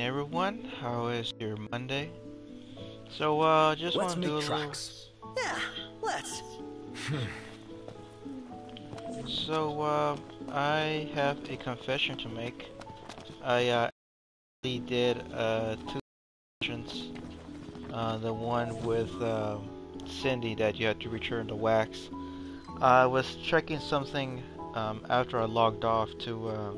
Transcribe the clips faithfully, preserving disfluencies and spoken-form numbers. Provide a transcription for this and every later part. morning, everyone. How is your Monday? So, uh, just want to do a tracks. Little... Yeah, let's. So, uh, I have a confession to make. I uh, actually did uh, two confessions. Uh, the one with uh, Cindy that you had to return the wax. I was checking something um, after I logged off to uh,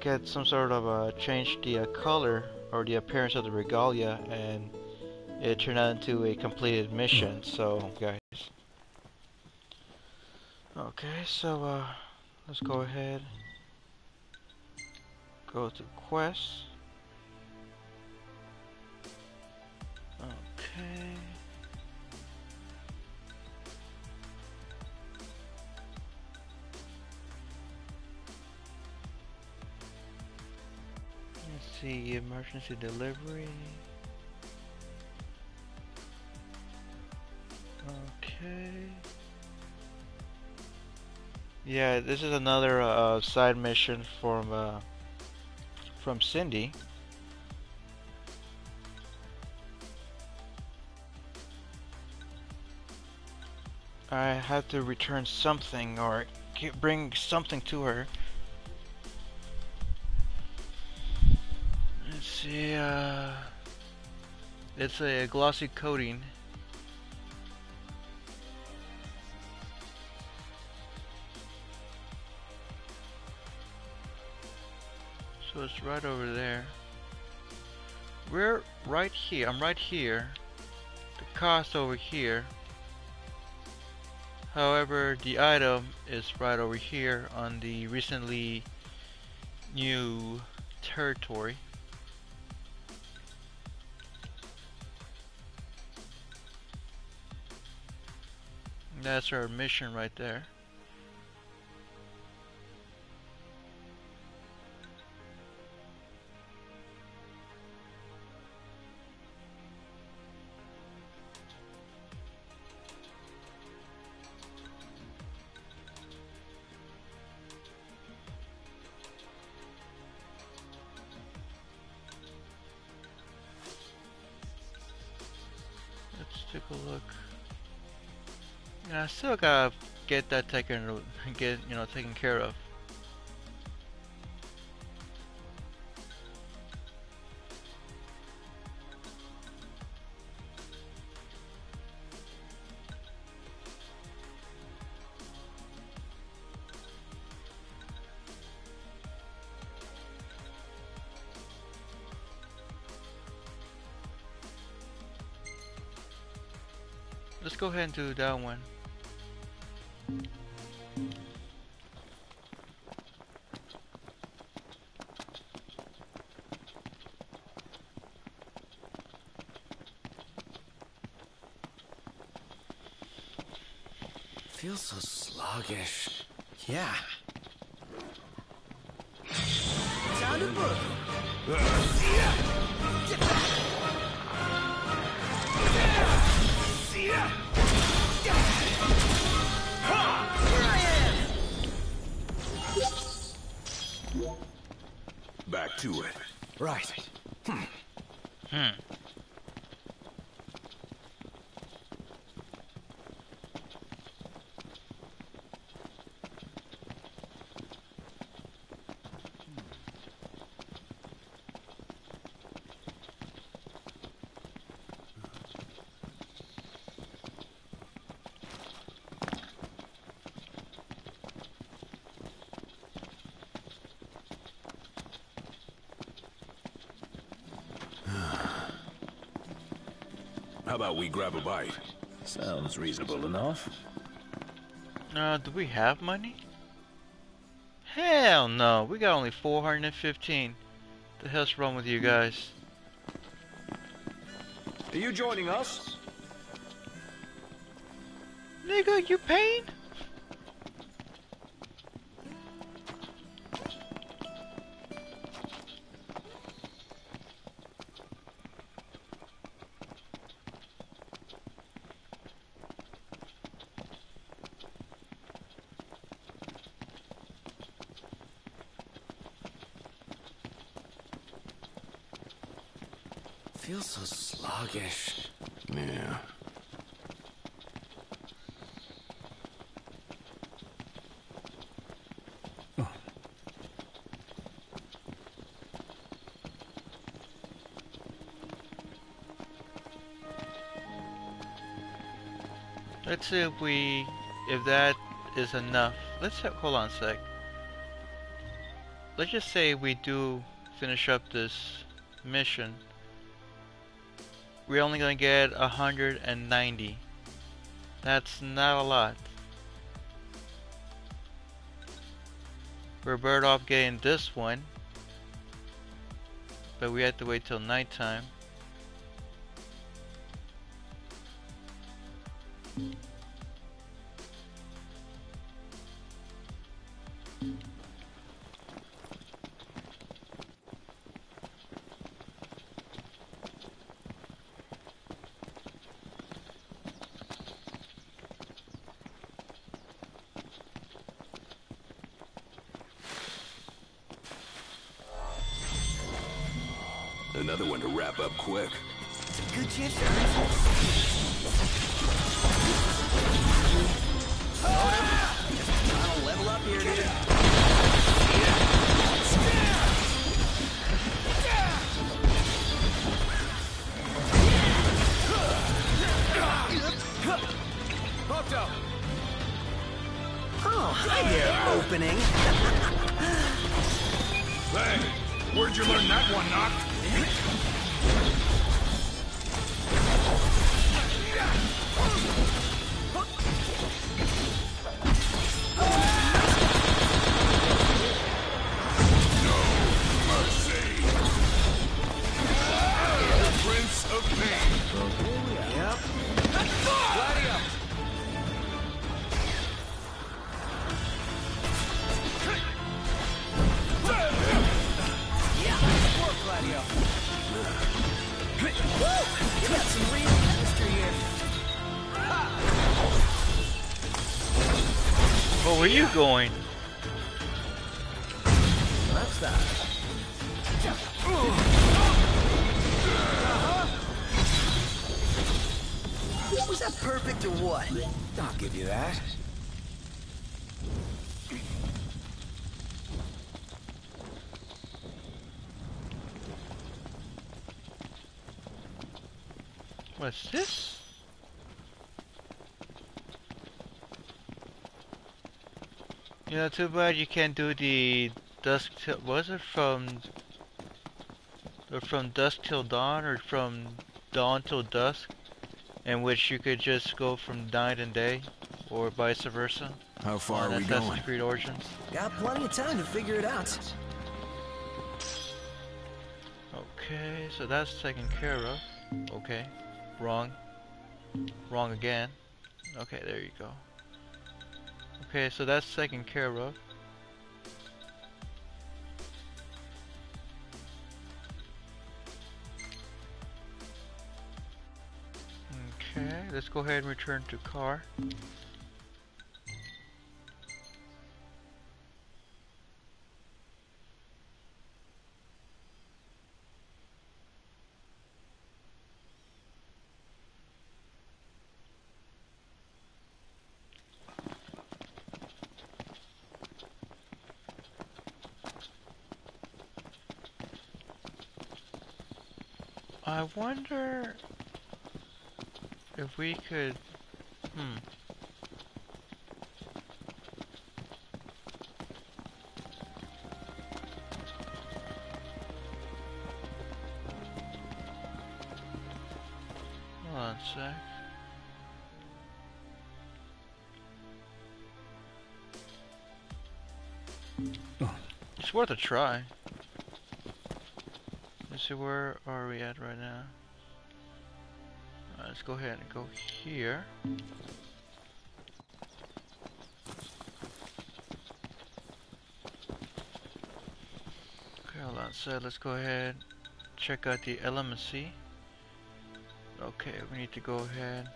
get some sort of a change the uh, color or the appearance of the regalia, and it turned out into a completed mission. So, guys. Okay, so uh, let's go ahead. Go to quests. Okay. Let's see, emergency delivery. Okay. Yeah, this is another uh, side mission from uh, from Cindy. I had to return something or bring something to her. Let's see. Uh, it's a glossy coating. So it's right over there. We're right here. I'm right here. The cost over here. However, the item is right over here on the recently new territory. And that's our mission right there. Take a look. And I still gotta get that taken, get you know, taken care of. Let's go ahead and do that one. Feels so sluggish. Yeah. Sound of birth. Back to it. Right. Hmm. Hmm. How about we grab a bite? Sounds reasonable enough. Uh, do we have money? Hell no, we got only four hundred fifteen. The hell's wrong with you guys? Are you joining us? Nigga, you paying? Feels so sluggish. Yeah. Oh. Let's see if we, if that is enough. Let's have, hold on a sec. Let's just say we do finish up this mission. We're only gonna get one hundred ninety. That's not a lot. We're better off getting this one, but we have to wait till nighttime. Another one to wrap up quick. It's a good chance to ah! I'll level up here. Prompto. Oh, hi there, opening. Hey, where'd you learn that one, Noctis? Where are you going? Left side. Uh-huh. Was that perfect or what? I'll give you that. What's this? You know, too bad you can't do the dusk till, was it from, or from dusk till dawn, or from dawn till dusk, in which you could just go from night and day, or vice versa. How far are we going? Assassin's Creed Origins. Got plenty of time to figure it out. Okay, so that's taken care of. Okay, wrong, wrong again. Okay, there you go. Okay, so that's taken care of. Okay, let's go ahead and return to car. I wonder if we could, hmm. Hold on a sec. Oh. It's worth a try. So where are we at right now? Uh, let's go ahead and go here. Okay, hold on. So let's go ahead and check out the L M C. Okay, we need to go ahead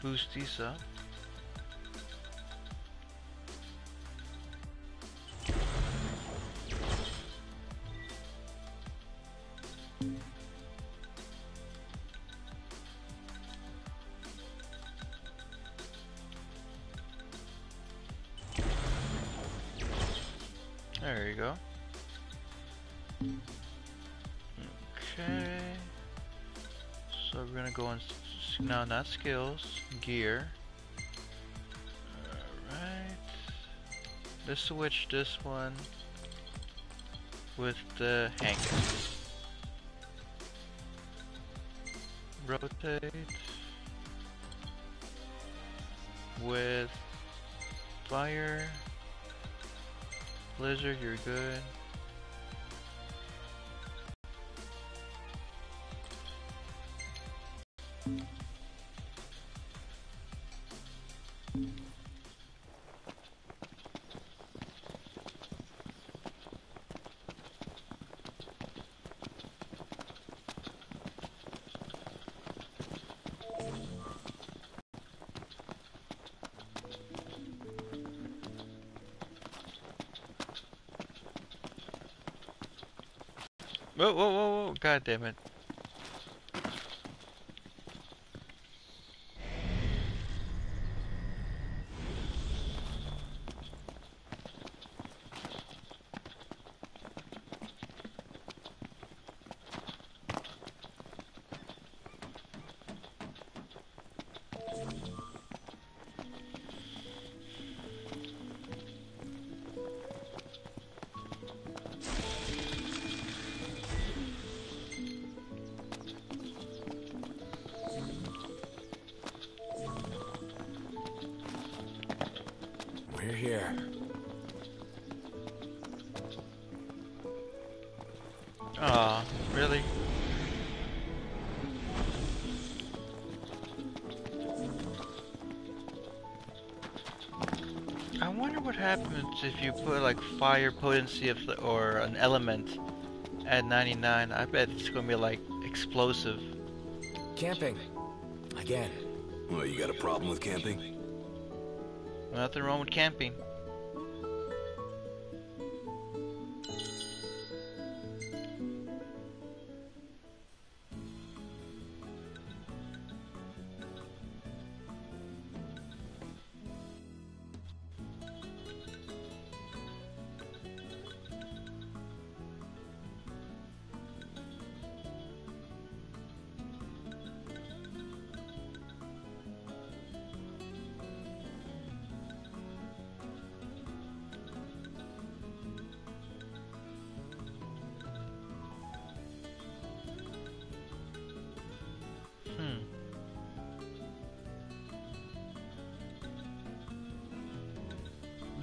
boost these up. There you go. Okay. So we're gonna go on. No, not skills. Gear. Alright. Let's switch this one with the hanger. Rotate with fire. Blizzard, you're good. Whoa, whoa, whoa, whoa, god damn it. If you put like fire potency of the, or an element at ninety-nine, I bet it's gonna be like explosive. Camping again. Well, you got a problem with camping? Nothing wrong with camping.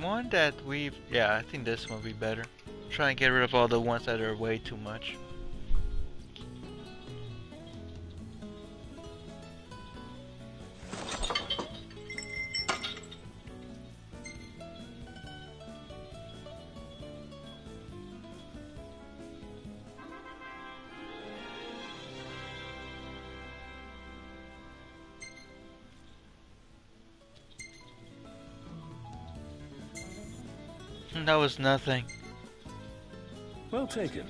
One that we've... yeah, I think this one will be better. Try and get rid of all the ones that are way too much. That was nothing. Well taken.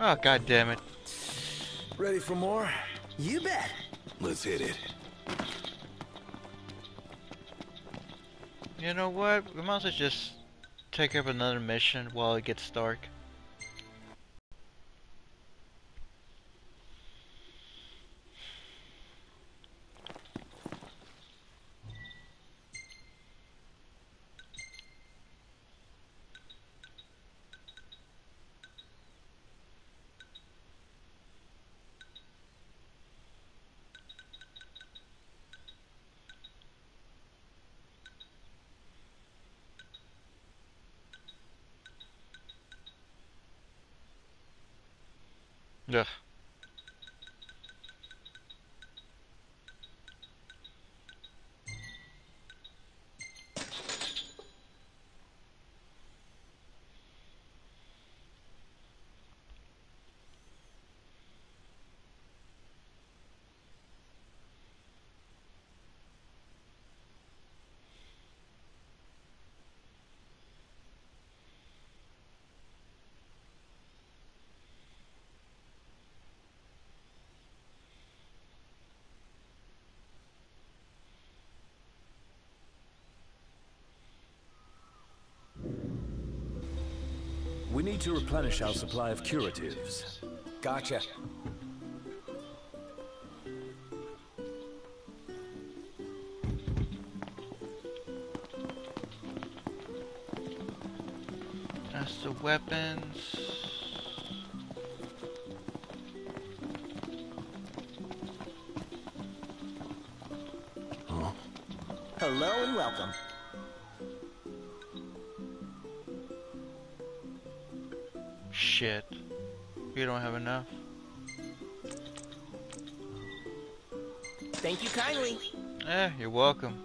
Oh, god damn it. Ready for more? You bet. Let's hit it. You know what? We might as well just take up another mission while it gets dark. Ugh. need to replenish our supply of curatives. Gotcha. That's the weapons. Huh? Hello and welcome. Shit. We don't have enough. Thank you kindly. Eh, you're welcome.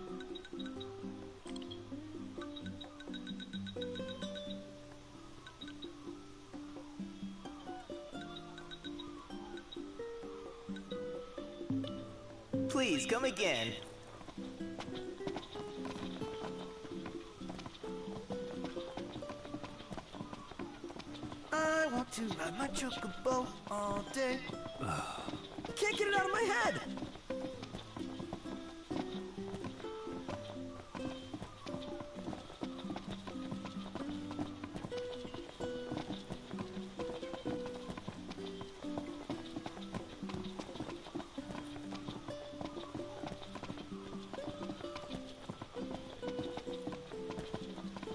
Please come again. To ride my chocobo all day. Can't get it out of my head.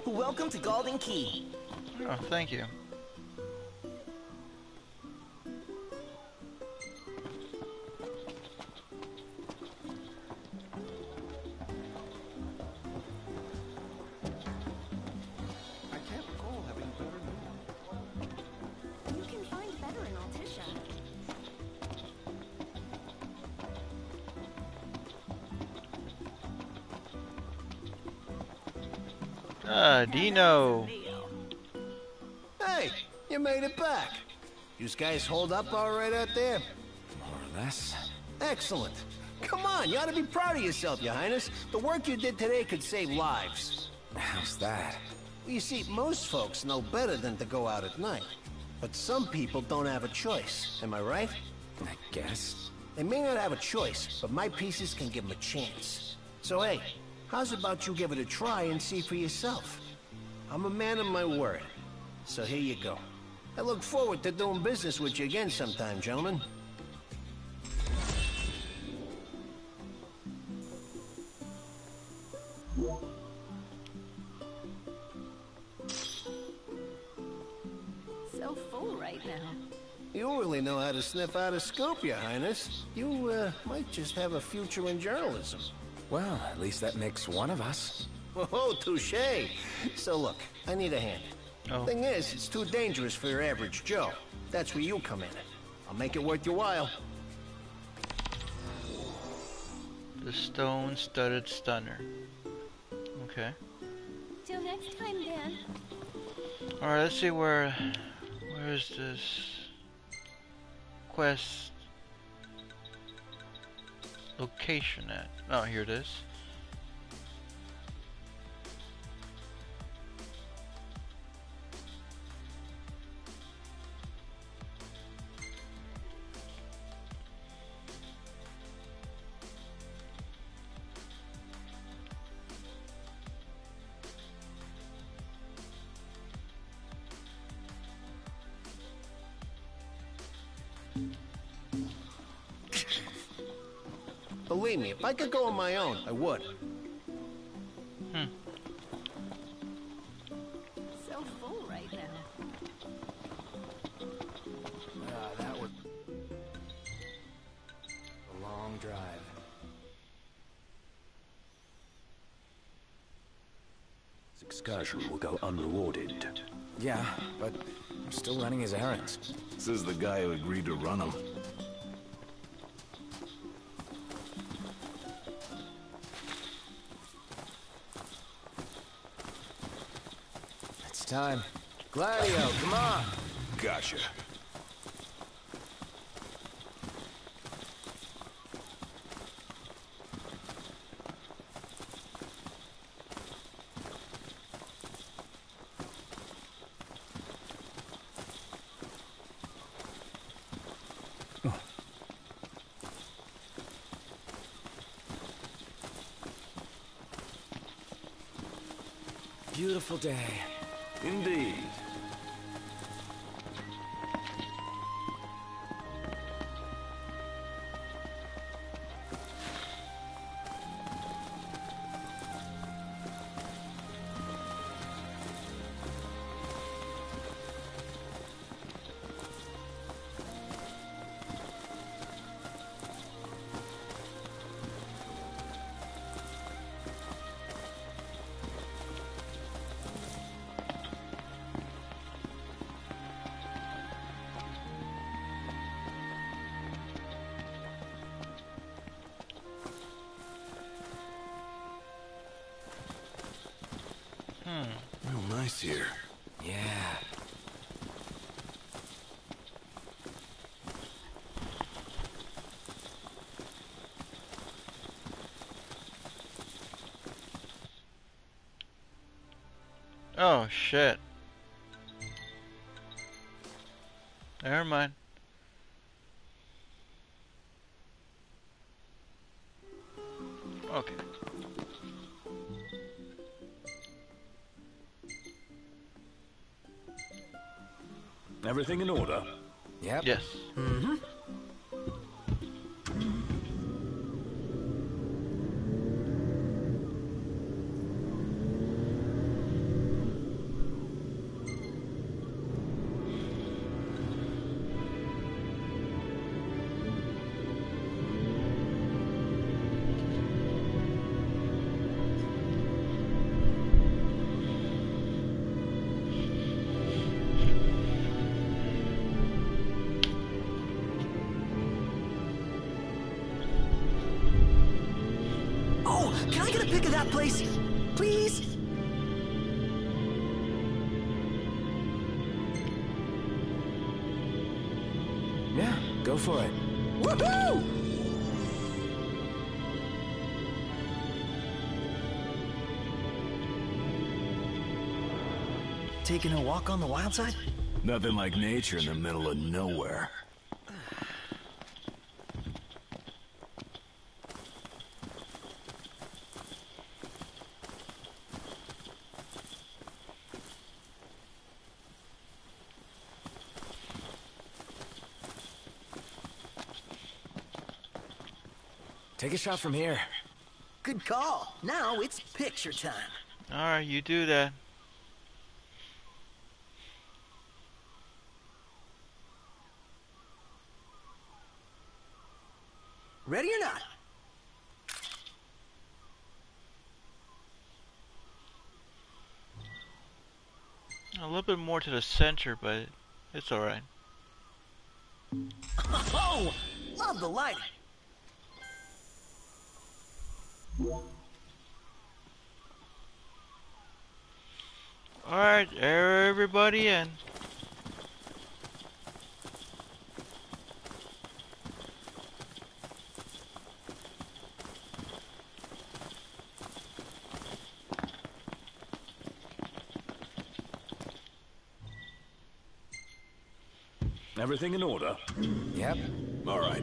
Welcome to Golden Key. Oh, thank you. Uh, Dino. Hey, you made it back. You guys hold up all right out there? More or less. Excellent. Come on, you ought to be proud of yourself, Your Highness. The work you did today could save lives. How's that? You see, most folks know better than to go out at night. But some people don't have a choice. Am I right? I guess. They may not have a choice, but my pieces can give them a chance. So hey, how's about you give it a try and see for yourself? I'm a man of my word, so here you go. I look forward to doing business with you again sometime, gentlemen. So full right now. You really know how to sniff out a scoop, Your Highness. You uh, might just have a future in journalism. Well, at least that makes one of us. Oh, touché. So look, I need a hand. Oh. Thing is, it's too dangerous for your average Joe. That's where you come in. I'll make it worth your while. The stone-studded stunner. Okay. Till next time, Dan. All right, let's see where. Where is this quest location at? Oh, here it is. Believe me, if I could go on my own, I would. Hmm. So full right now. Ah, that was a long drive. This excursion will go unrewarded. Yeah, but I'm still running his errands. This is the guy who agreed to run them. Time. Gladio, come on! Gotcha. Beautiful day. Indeed. It's here. Yeah. Oh shit. Never mind. Okay. Everything in order? Yep. Yes. Mm-hmm. Taking a walk on the wild side? Nothing like nature in the middle of nowhere. Take a shot from here. Good call. Now it's picture time. Alright, you do that. Ready or not? A little bit more to the center, but it's all right. Oh, love the lighting. All right, everybody in. Everything in order? Yep. All right.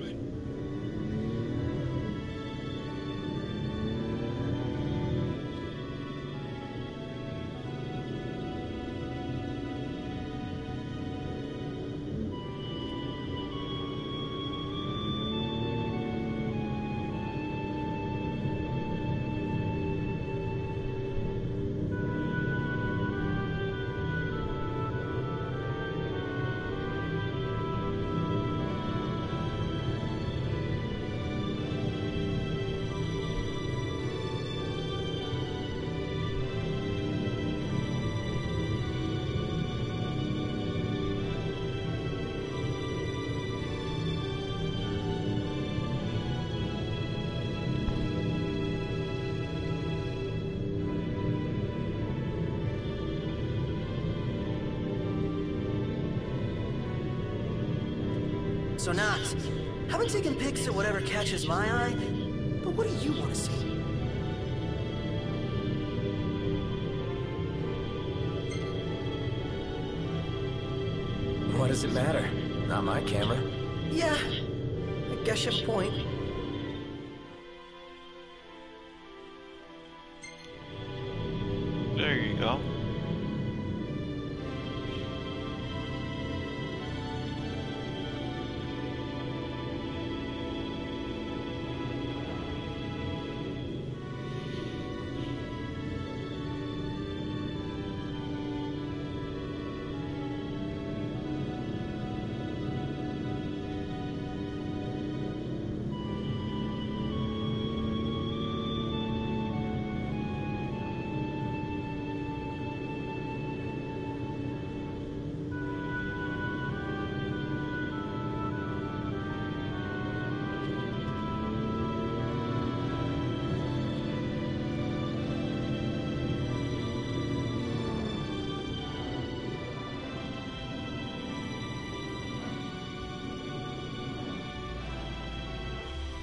So Nox, I've been taking pics at whatever catches my eye, but what do you want to see? What does it matter? Not my camera. Yeah, I guess you have a point. There you go.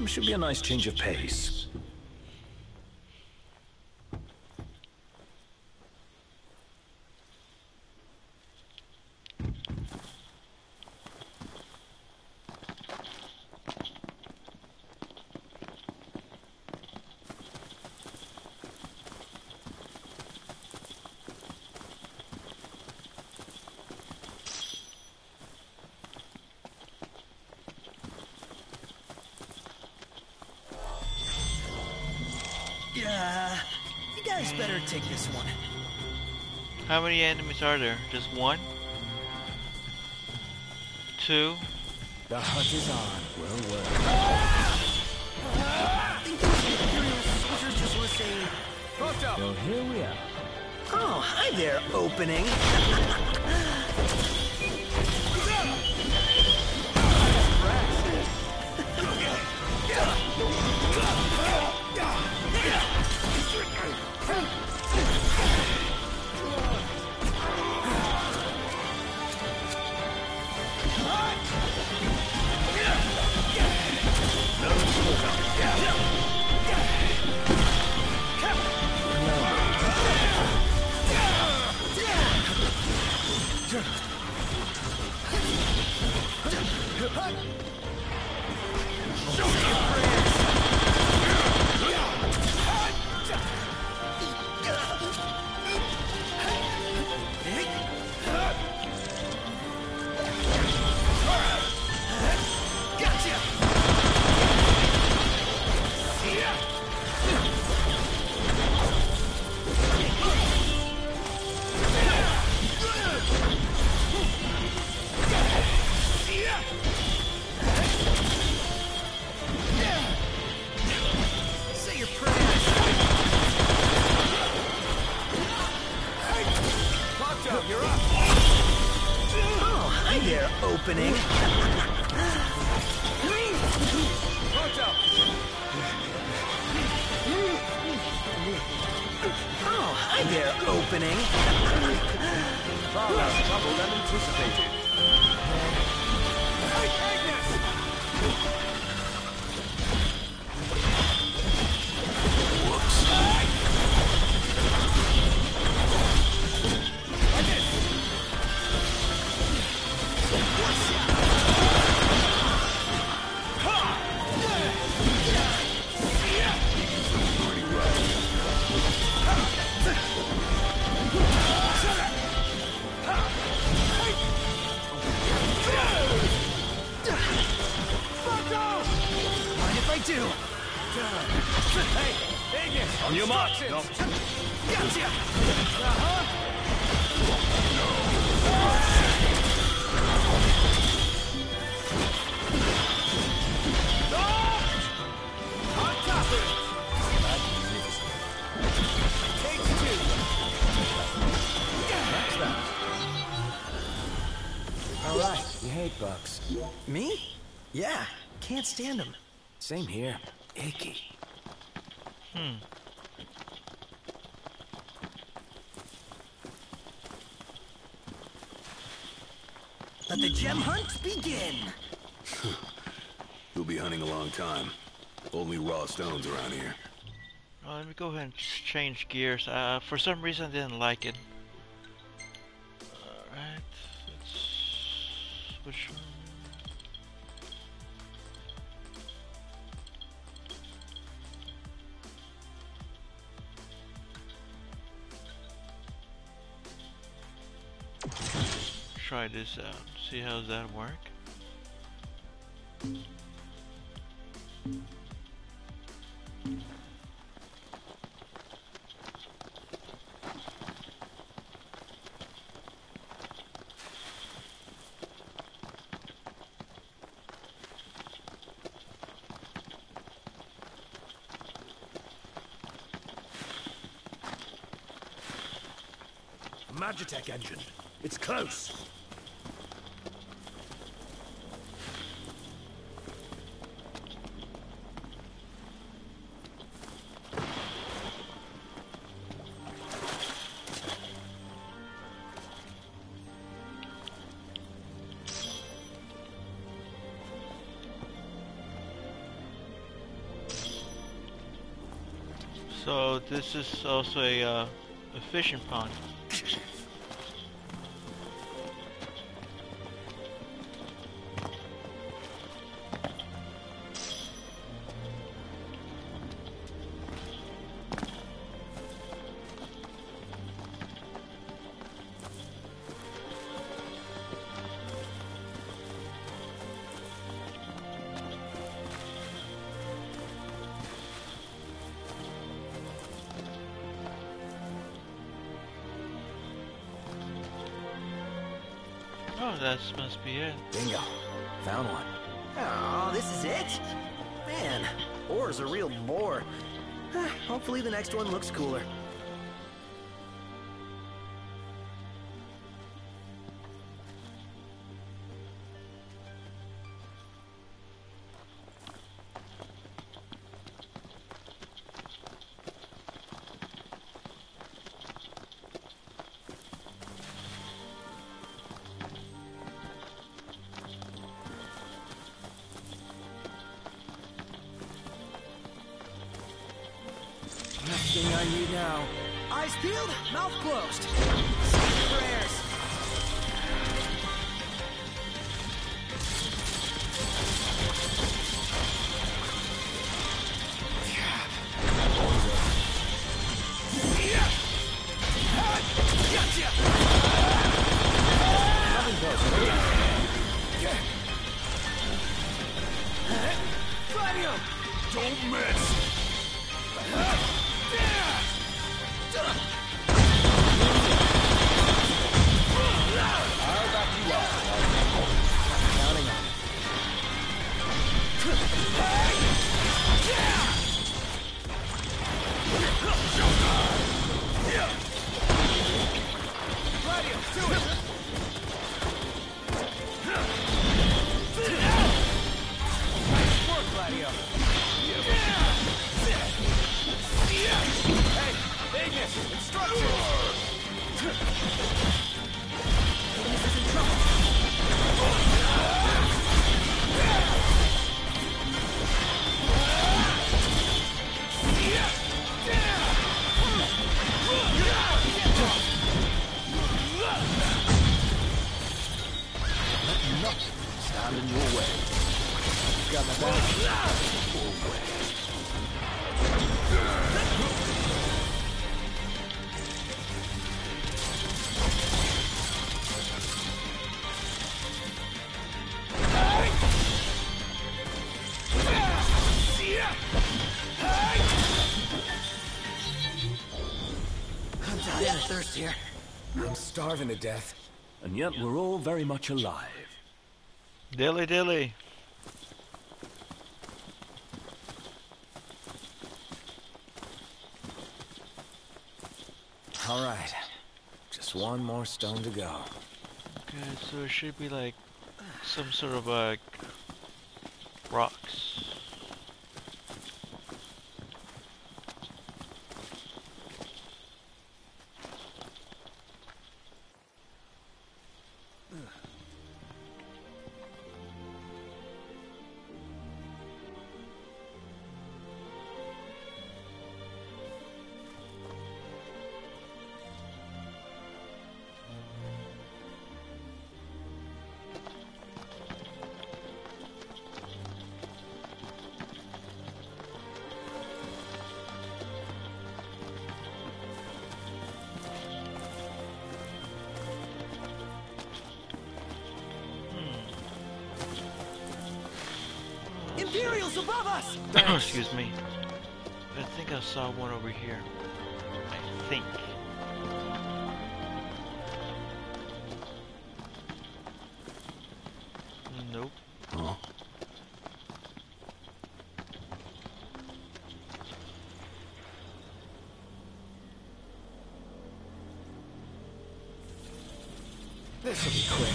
It should be a nice change of pace. Take this one. How many enemies are there? Just one? Two? The hunt is on. Well, well. I think those Imperial soldiers just want to say... Prompto! So here we are. Oh, hi there, opening. Can't stand them. Same here. Icky. Hmm. Let the gem hunt begin. You'll be hunting a long time. Only raw stones around here. Well, let me go ahead and change gears. Uh, for some reason, I didn't like it. All right. Let's switch. Try this out, see how does that work. Magitek engine, it's close. So this is also a, uh, a fishing pond. Oh, that must be it. Bingo. Found one. Oh, this is it? Man, ore's a real bore. Hopefully the next one looks cooler. Here. I'm starving to death, and yet we're all very much alive. Dilly dilly. All right, just one more stone to go. Okay, so it should be like some sort of like rocks. Above us. Excuse me. I think I saw one over here. I think. Nope. Huh? This will be quick.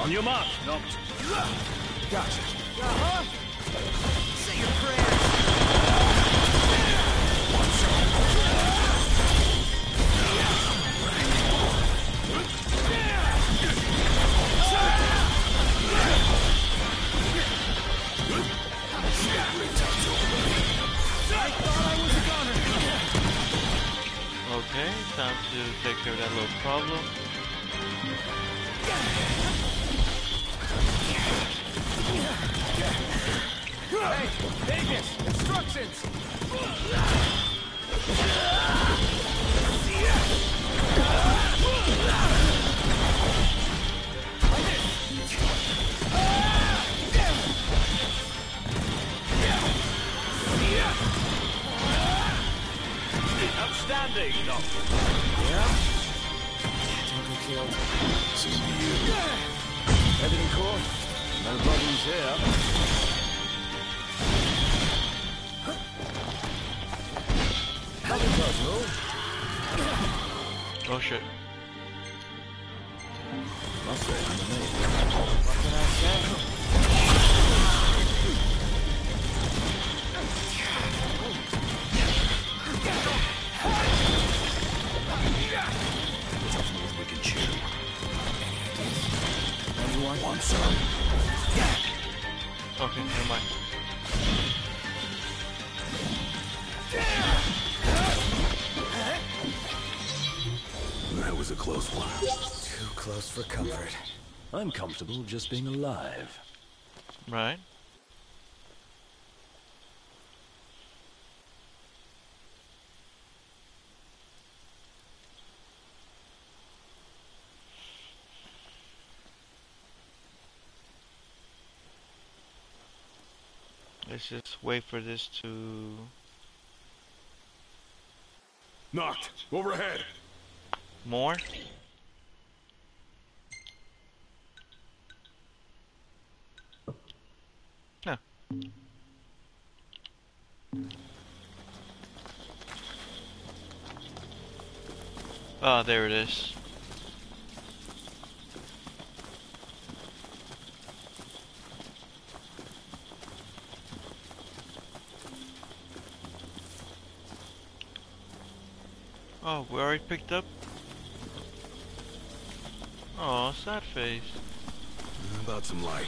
On your mark, Noctis. Gotcha. Uh-huh. Say your prayers. One shot. Okay, time to take care of that little problem. Hey, Vegas! Instructions! Outstanding! No. Yeah? Don't get killed. This is you. Everything cool? No problems here. Oh shit. Must be underneath. What can I say? Tell me what we can chew. Anyone want some? Okay, never mind. A close one. Too close for comfort. I'm comfortable just being alive. Right. Let's just wait for this to... Knocked! Overhead! More? No. Ah, oh, there it is. Oh, we already picked up. Oh, sad face. About some light.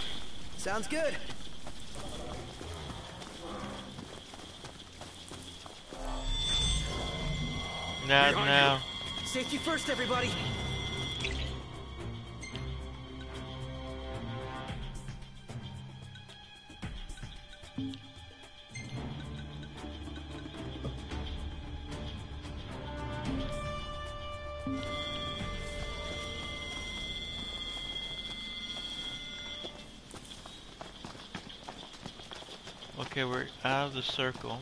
Sounds good. Not now. Safety first, everybody. Okay, we're out of the circle.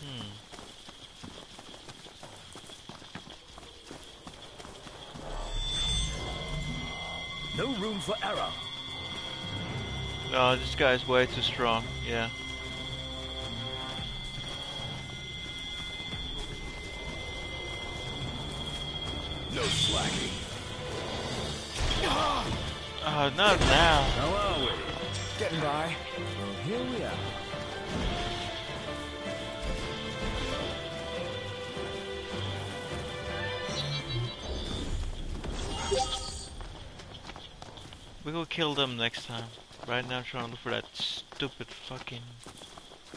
Hmm. No room for error. Oh, this guy's way too strong. Yeah. No slacking. Oh, not now. How are we? Getting by. Well, here we are. We will kill them next time. Right now I'm trying to look for that stupid fucking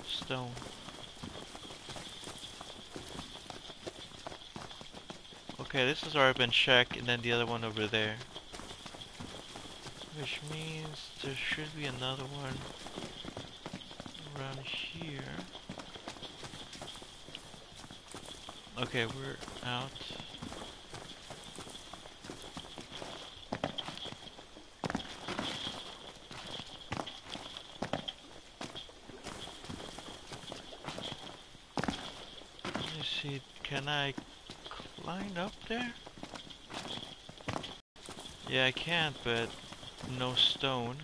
stone. Okay, this has already been checked, and then the other one over there. Which means there should be another one around here. Okay, we're out. Let me see, can I climb up there? Yeah, I can't, but... no stone.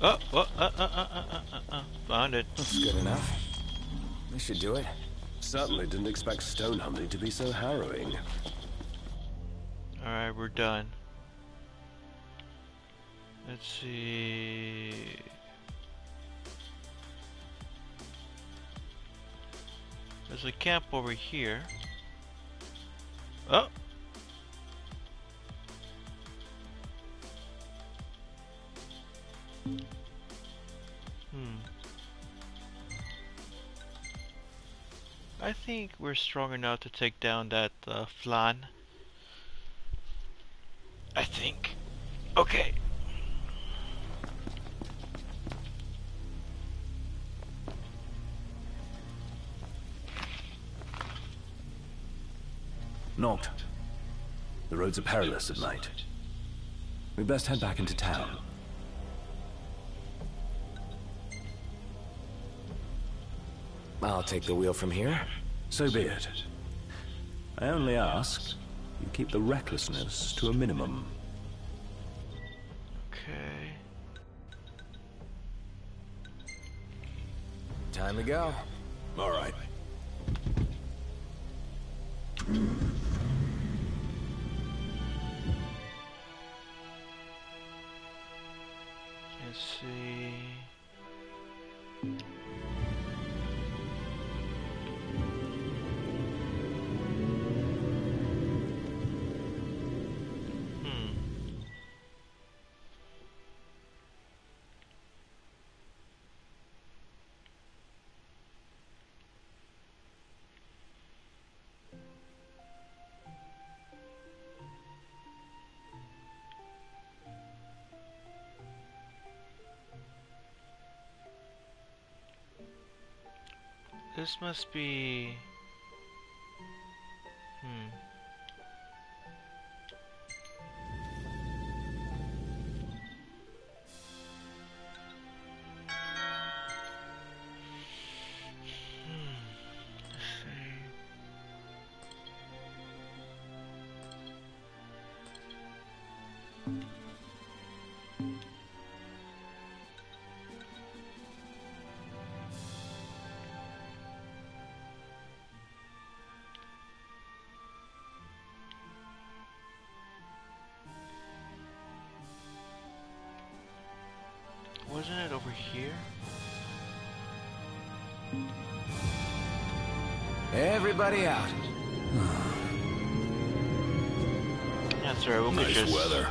Oh, oh, uh, uh, uh, uh, uh, uh, found it. That's good enough. This should do it. Certainly didn't expect stone hunting to be so harrowing. Alright, we're done. Let's see... There's a camp over here. Oh! Hmm. I think we're strong enough to take down that uh, Flan. I think. Okay. Noct. The roads are perilous at night. We best head back into town. I'll take the wheel from here. So be it. I only ask you keep the recklessness to a minimum. Okay. Time to go. All right. Let's see. Hmm. This must be... Hmm. Wasn't it over here? Everybody out. That's right, we'll nice just... weather.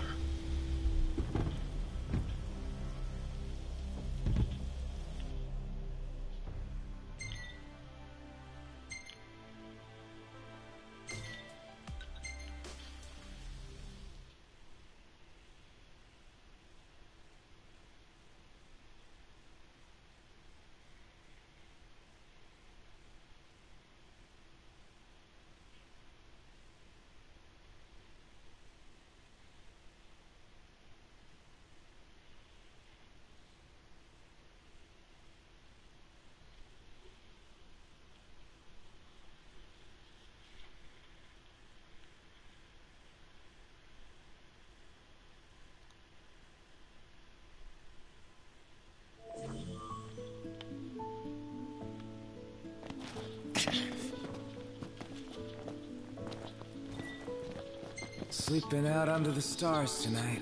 Sleeping out under the stars tonight.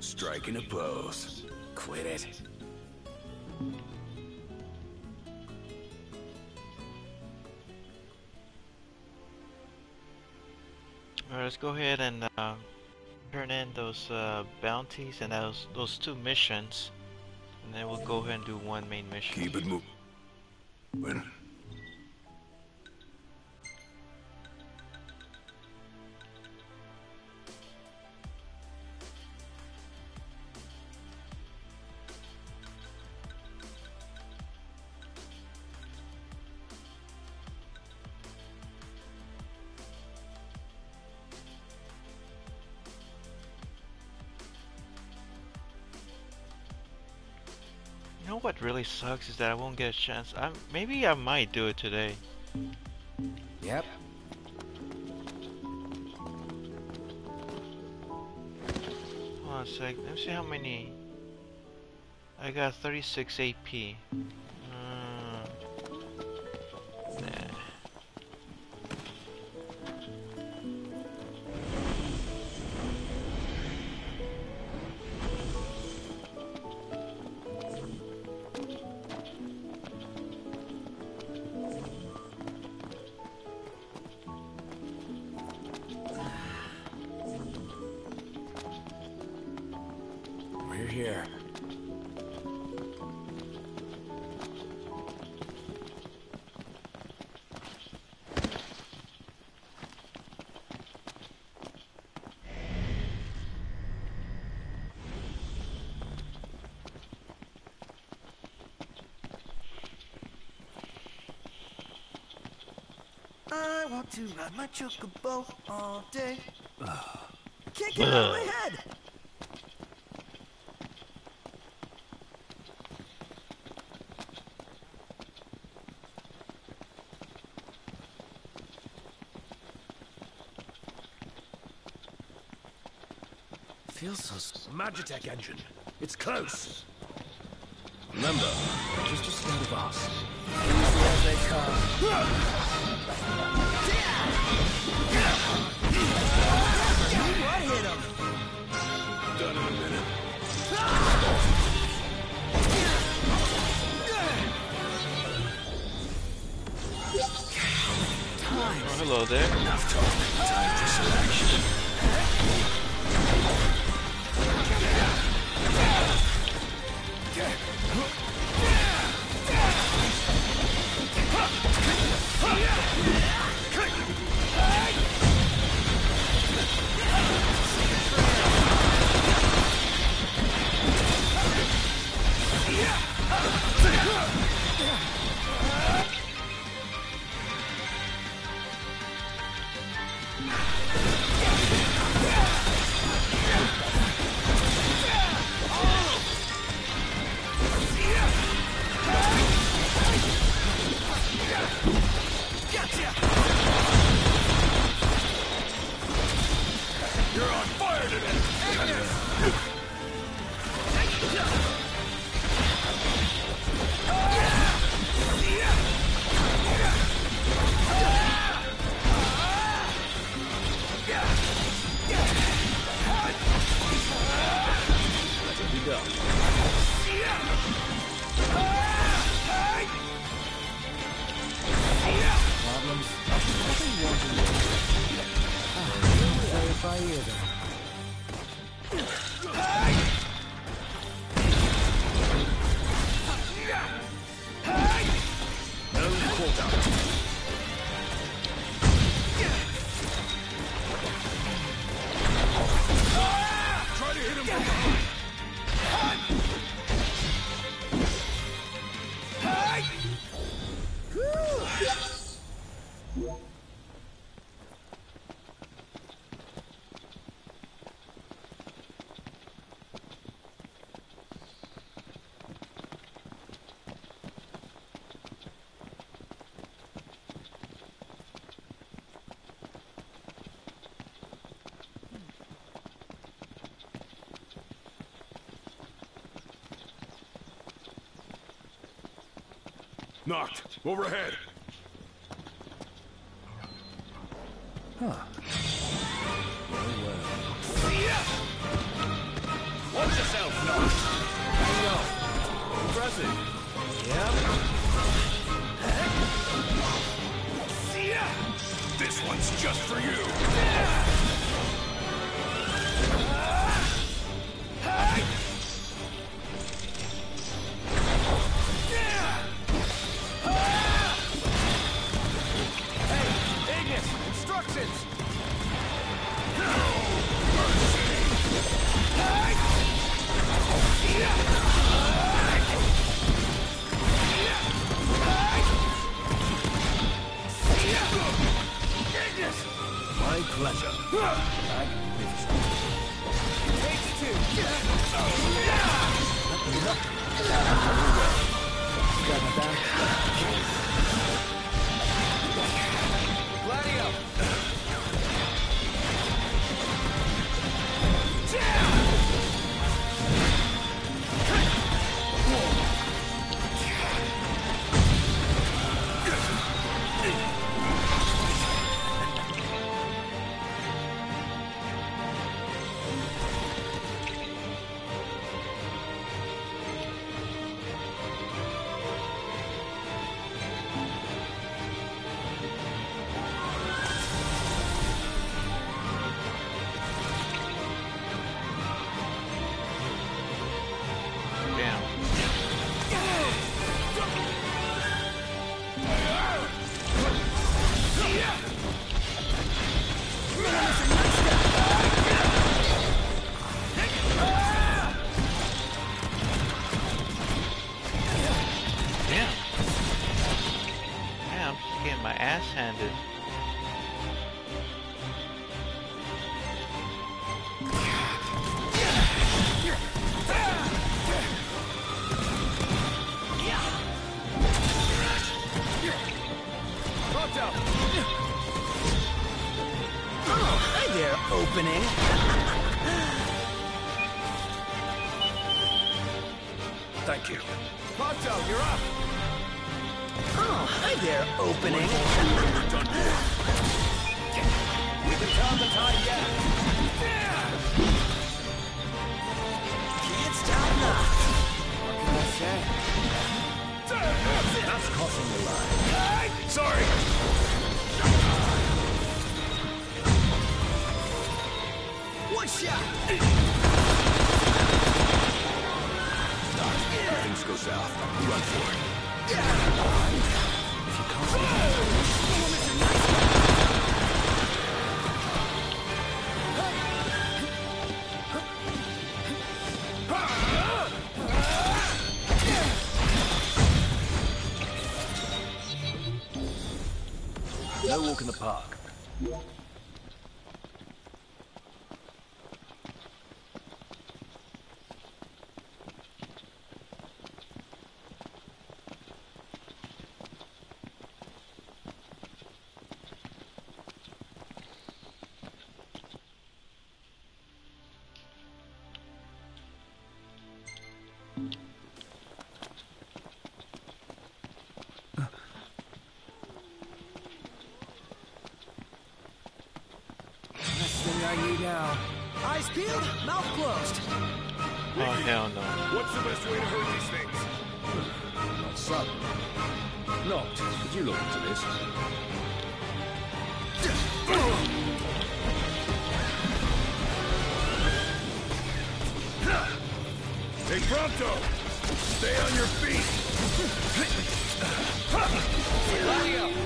Striking a pose. Quit it. Alright, let's go ahead and uh, turn in those uh, bounties and those, those two missions. And then we'll go ahead and do one main mission. Keep it moving. You know what really sucks is that I won't get a chance. I, maybe I might do it today. Yep. Hold on a sec. Let me see how many. I got thirty-six A P. Mm. Nah. Here. I want to ride my chocobo all day. Can't get out of my head. Magitek engine. It's close. Remember, just a side of us. Easy as they come. What hit him? Done in a minute. Time. Oh, hello there. Enough talk. Time for some action. Knocked! Overhead! Huh. Very well. Now. Eyes peeled, mouth closed. Oh, hell no. What's the best way to hurt these things? Not sudden. Noctis, could you look into this? Hey, Prompto! Stay on your feet! Gladio!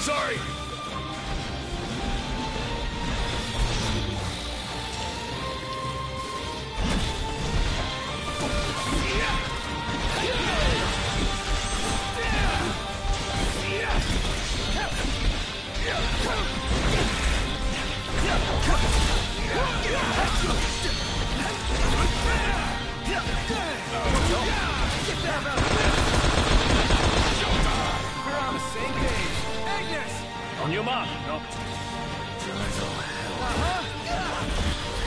Sorry. On your mark, Noctis. Drive all hell. Uh-huh.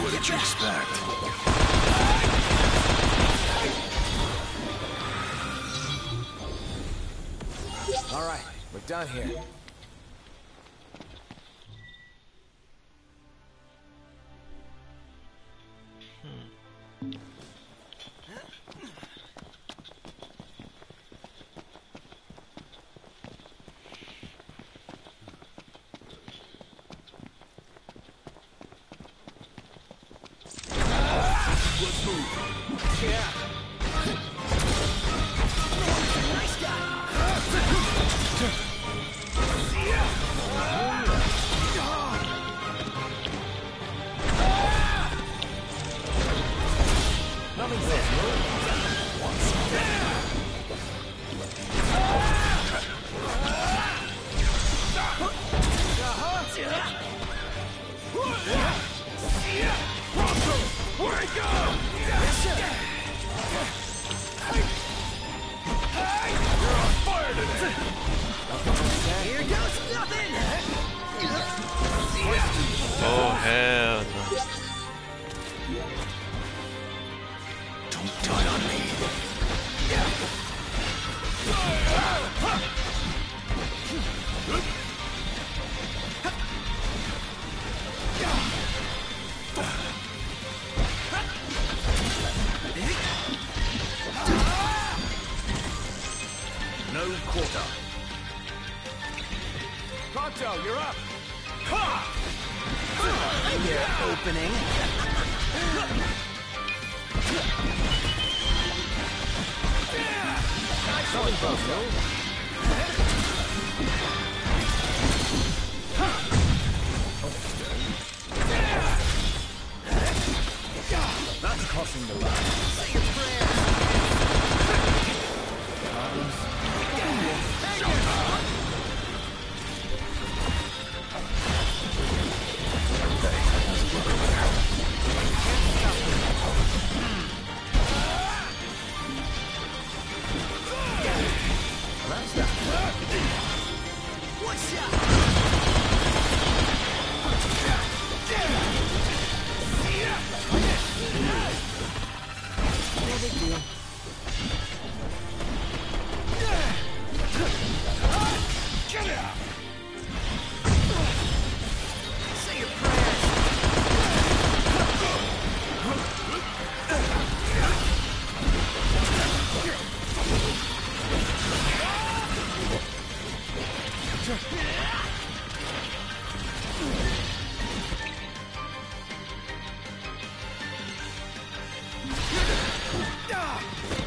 What did you expect? All right, we're done here.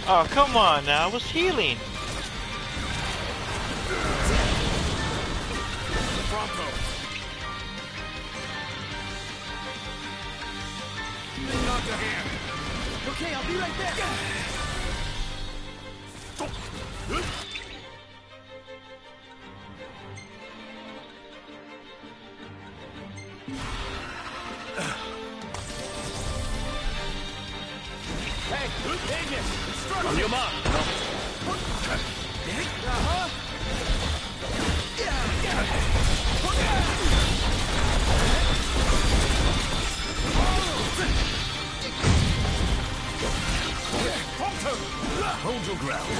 Oh, come on now, I was healing. Prompto. Not your hand. Okay, I'll be right back. Hey, take it! On your mark! Uh-huh. Hold your ground.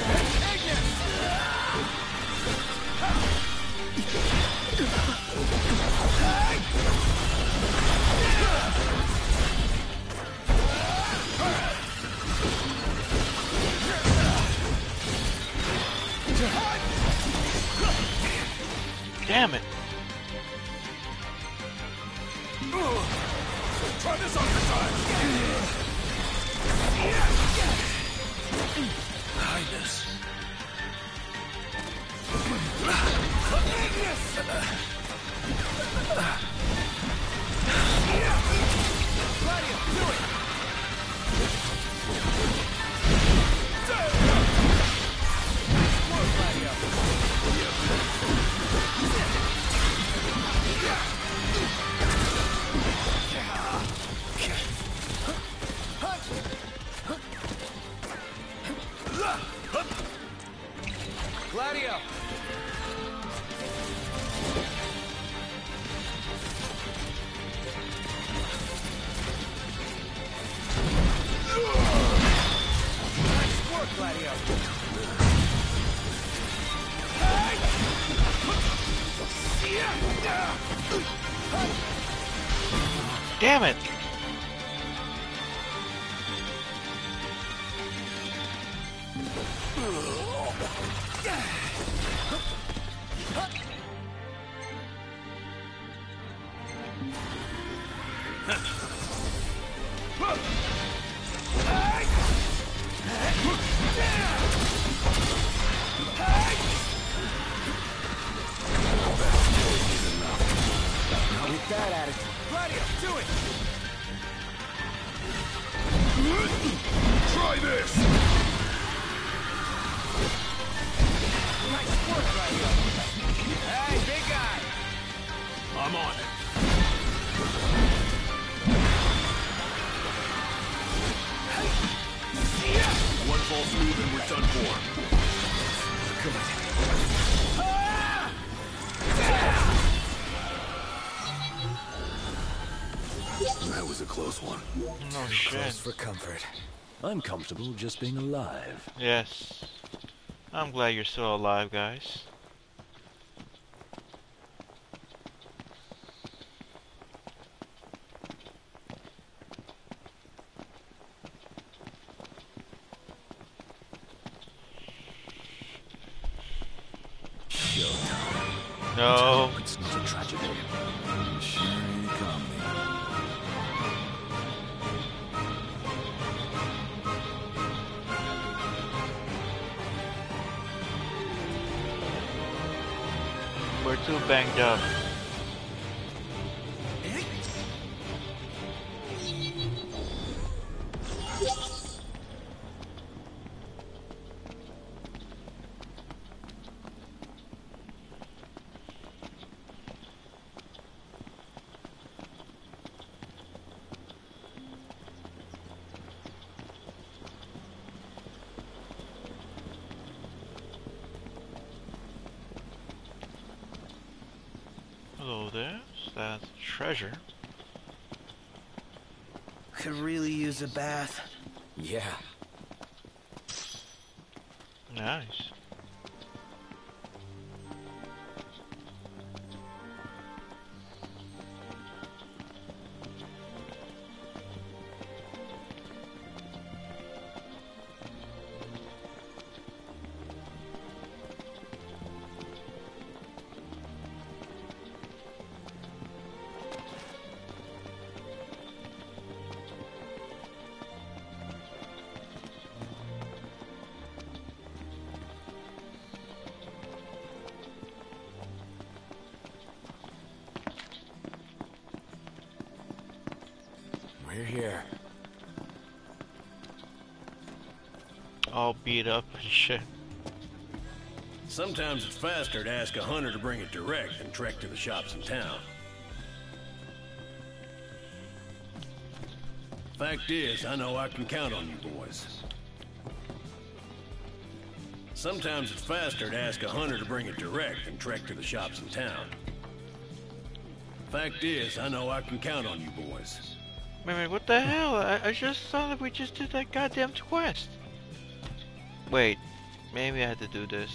Damn it. Try this on the side. Hide this. Gladio, do it. More Gladio. Yeah. Damn it! For comfort. I'm comfortable just being alive. Yes. I'm glad you're still alive, guys. No. It's not a tragedy. We're too banged up. Treasure. Could really use a bath. Yeah. Nice. All beat up and shit. Sometimes it's faster to ask a hunter to bring it direct than trek to the shops in town. Fact is, I know I can count on you boys. Sometimes it's faster to ask a hunter to bring it direct than trek to the shops in town. Fact is, I know I can count on you boys. Wait, wait, what the hell? I, I just saw that we just did that goddamn quest. Wait, maybe I had to do this.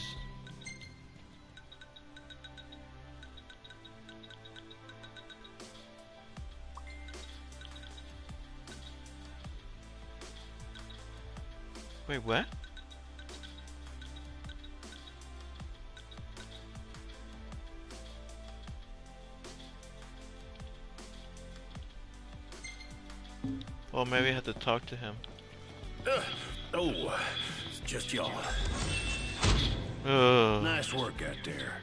Wait, what? Well, maybe I had to talk to him. Uh, oh. Just y'all. Uh. Nice work out there.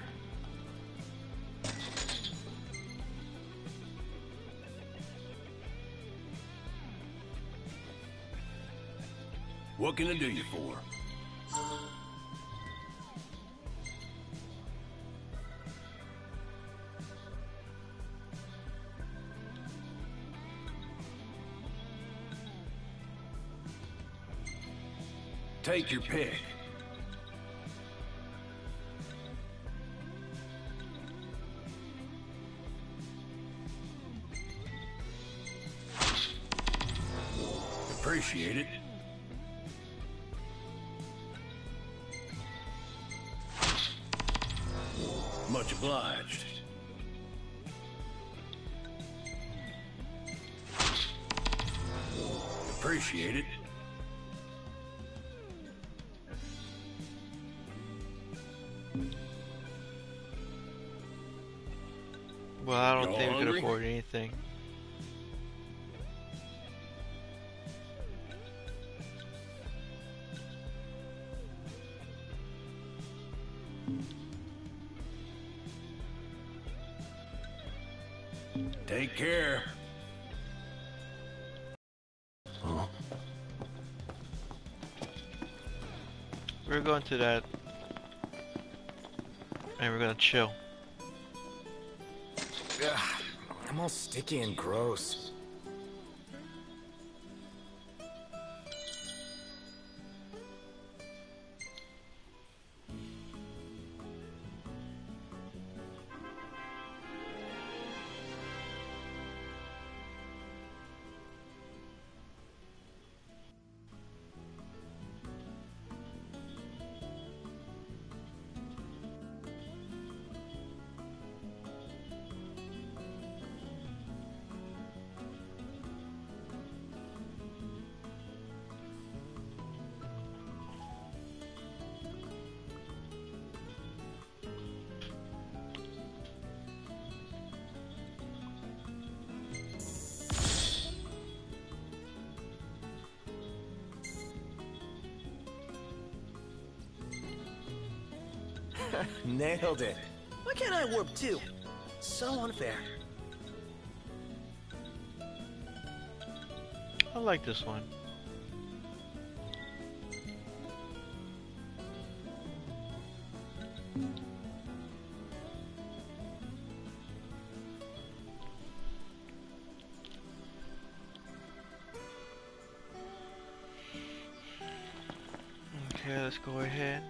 What can I do you for? Take your pick. Appreciate it. Much obliged. Appreciate it. Well, I don't Y'all think hungry? we could afford anything. Take care. Huh. We're going to that, and we're gonna chill. Ugh, I'm all sticky and gross. Nailed it. Why can't I warp too? So unfair. I like this one. Okay, let's go ahead.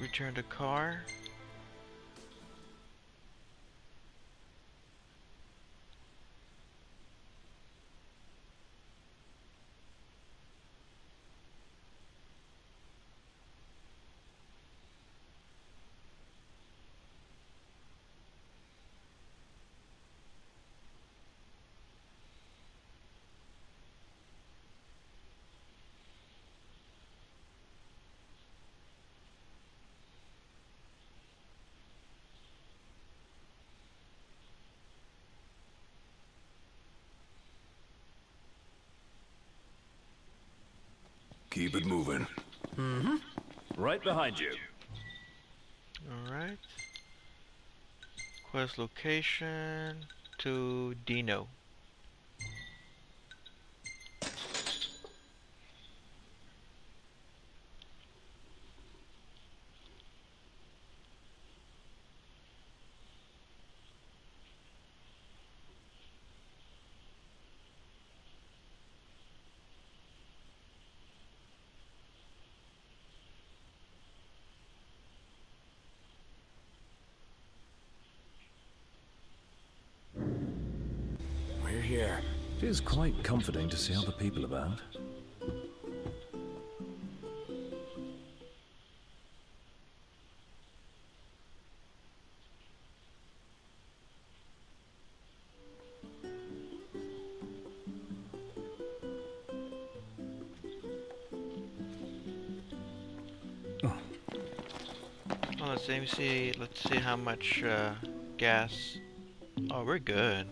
Return to car. Keep it moving. Mm-hmm. Right behind you. Alright. Quest location to Dino. It is quite comforting to see other people about. Oh. Well, let's see, let's see, let's see how much uh, gas. Oh, we're good.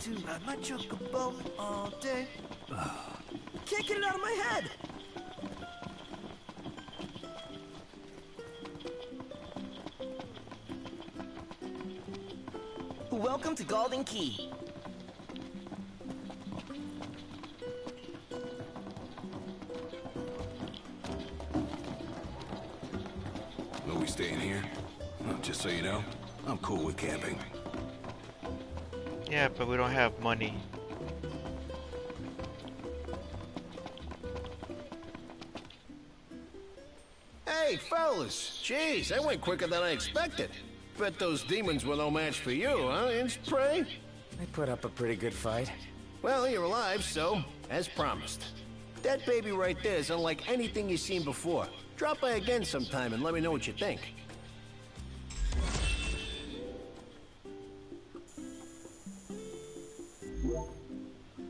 To ride my chocobo all day. Can't get it out of my head. Welcome to Golden Key. Are we staying here? Just so you know. I'm cool with camping. Yeah, but we don't have money. Hey, fellas! Jeez, that went quicker than I expected. Bet those demons were no match for you, huh, Inch Prey? They put up a pretty good fight. Well, you're alive, so, as promised. That baby right there is unlike anything you've seen before. Drop by again sometime and let me know what you think.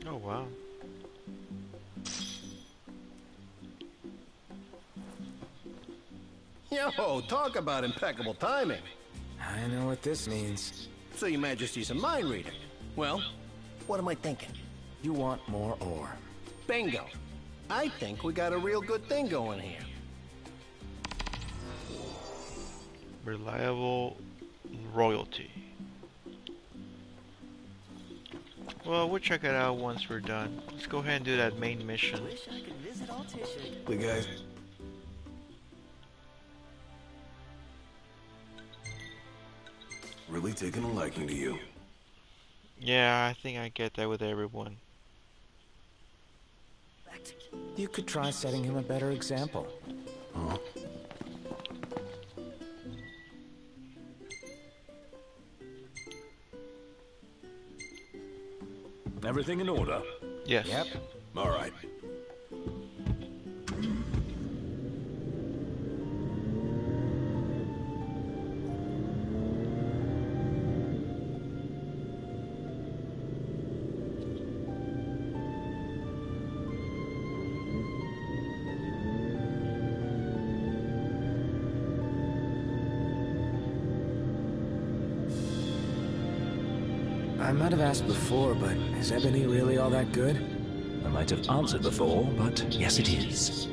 Oh, wow. Yo, talk about impeccable timing. I know what this means. So your Majesty's a mind reader. Well, what am I thinking? You want more ore. Bingo. I think we got a real good thing going here. Reliable royalty. Well, we'll check it out once we're done. Let's go ahead and do that main mission. I wish I could visit Altissia. The guys. Really taking a liking to you. Yeah, I think I get that with everyone. You could try setting him a better example. Huh? Everything in order? Yes. Yep. All right. I might have asked before, but is ebony really all that good? I might have answered before, but yes it is.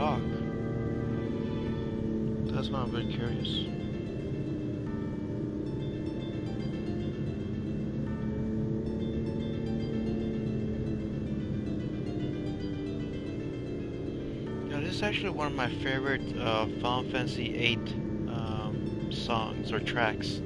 talk. That's not very curious. Now, this is actually one of my favorite uh, Final Fantasy eight um, songs or tracks.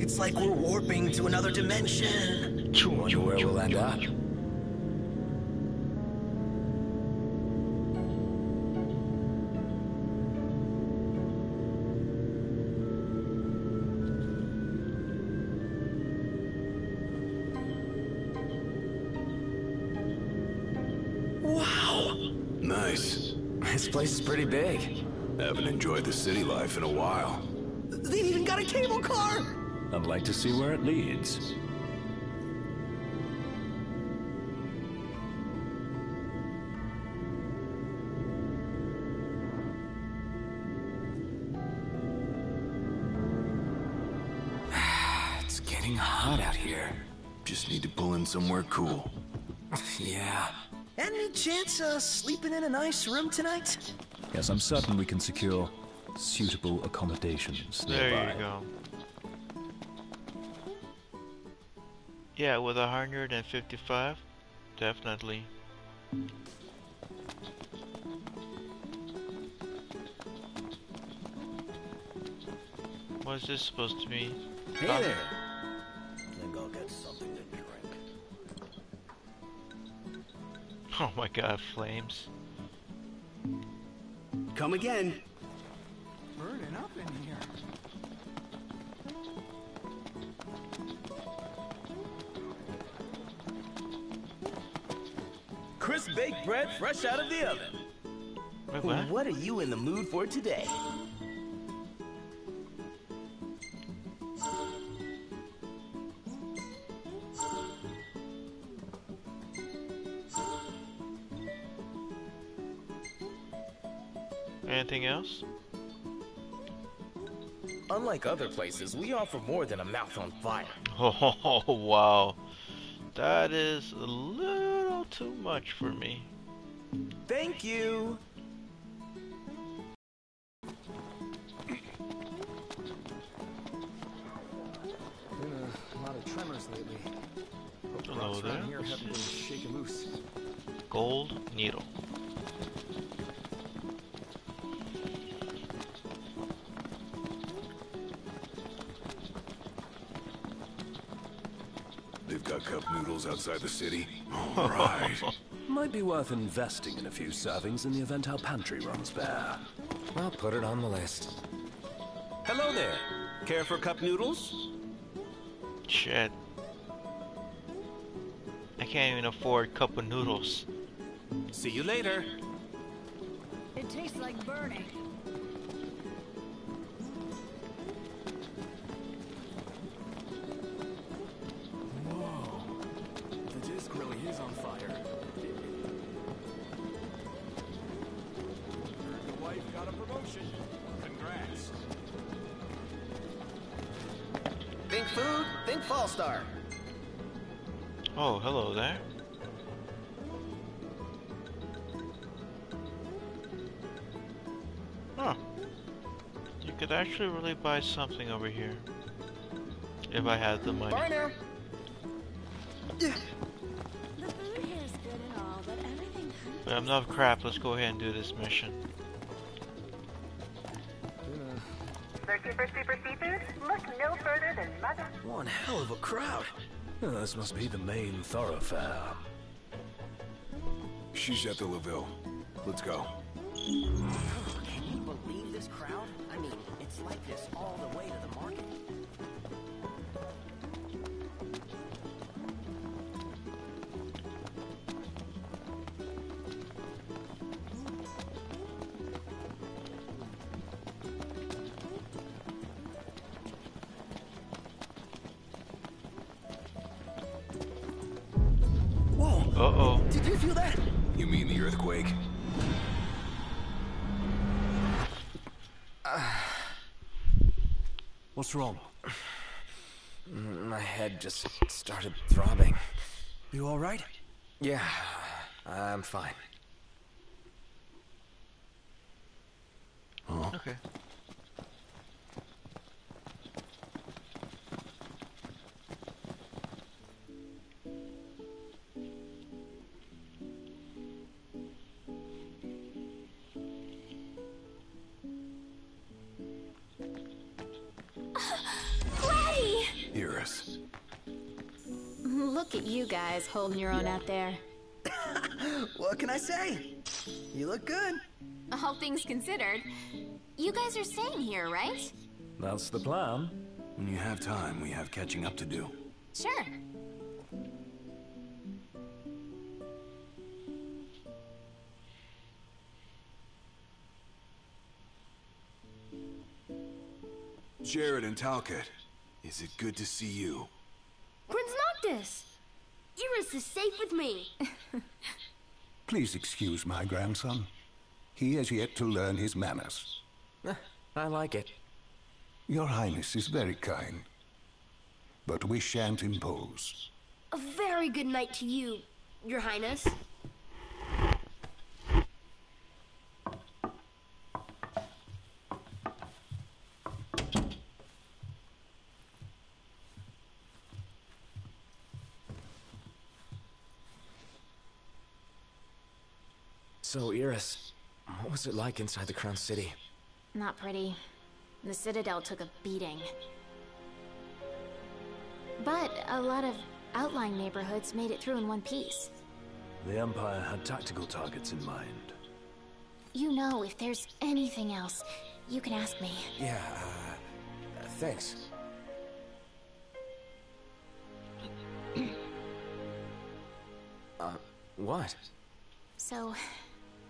It's like we're warping to another dimension. Wonder where we'll end up. Wow! Nice. This place is pretty big. Haven't enjoyed the city life in a while. They've even got a cable car! I'd like to see where it leads. It's getting hot out here. Just need to pull in somewhere cool. Yeah. Any chance of sleeping in a nice room tonight? Yes, I'm certain we can secure suitable accommodations nearby. There you go. Yeah, with one hundred fifty-five, definitely. What is this supposed to be? Hey oh. there! I think I'll get something to drink. Oh my god, flames. Come again! Burning up in here. Crisp baked bread fresh out of the oven. Wait, what? What are you in the mood for today? Anything else? Unlike other places, we offer more than a mouth on fire. Oh, wow. That is a little too much for me. Thank you. Been a lot of tremors lately. Hello there. Here haven't been shaken loose. Gold needle. They've got cup noodles outside the city. All right. Might be worth investing in a few servings in the event our pantry runs bare. I'll put it on the list. Hello there. Care for cup noodles? Shit. I can't even afford cup of noodles. See you later. It tastes like burning. Oh, hello there. Huh. You could actually really buy something over here. If I had the money. Bye now. The food here is good and all, but everything... But enough crap, let's go ahead and do this mission. Super, super seafood? Look no further than mother... One hell of a crowd. Oh, this must be the main thoroughfare. She's at the Laville. Let's go. Oh, can you believe this crowd? I mean, it's like this all the way to the market. you feel that? You mean the earthquake? Uh, What's wrong? My head just started throbbing. You all right? Yeah, I'm fine. Oh. Okay. Look at you guys holding your own out there. What can I say? You look good. All things considered, you guys are staying here, right? That's the plan. When you have time, we have catching up to do. Sure. Jared and Talcott, is it good to see you? Prince Noctis! Iris is safe with me. Please excuse my grandson. He has yet to learn his manners. I like it. Your Highness is very kind, but we shan't impose. A very good night to you, Your Highness. So, Iris, what was it like inside the Crown City? Not pretty. The Citadel took a beating. But a lot of outlying neighborhoods made it through in one piece. The Empire had tactical targets in mind. You know, if there's anything else, you can ask me. Yeah, uh, thanks. uh, what? So...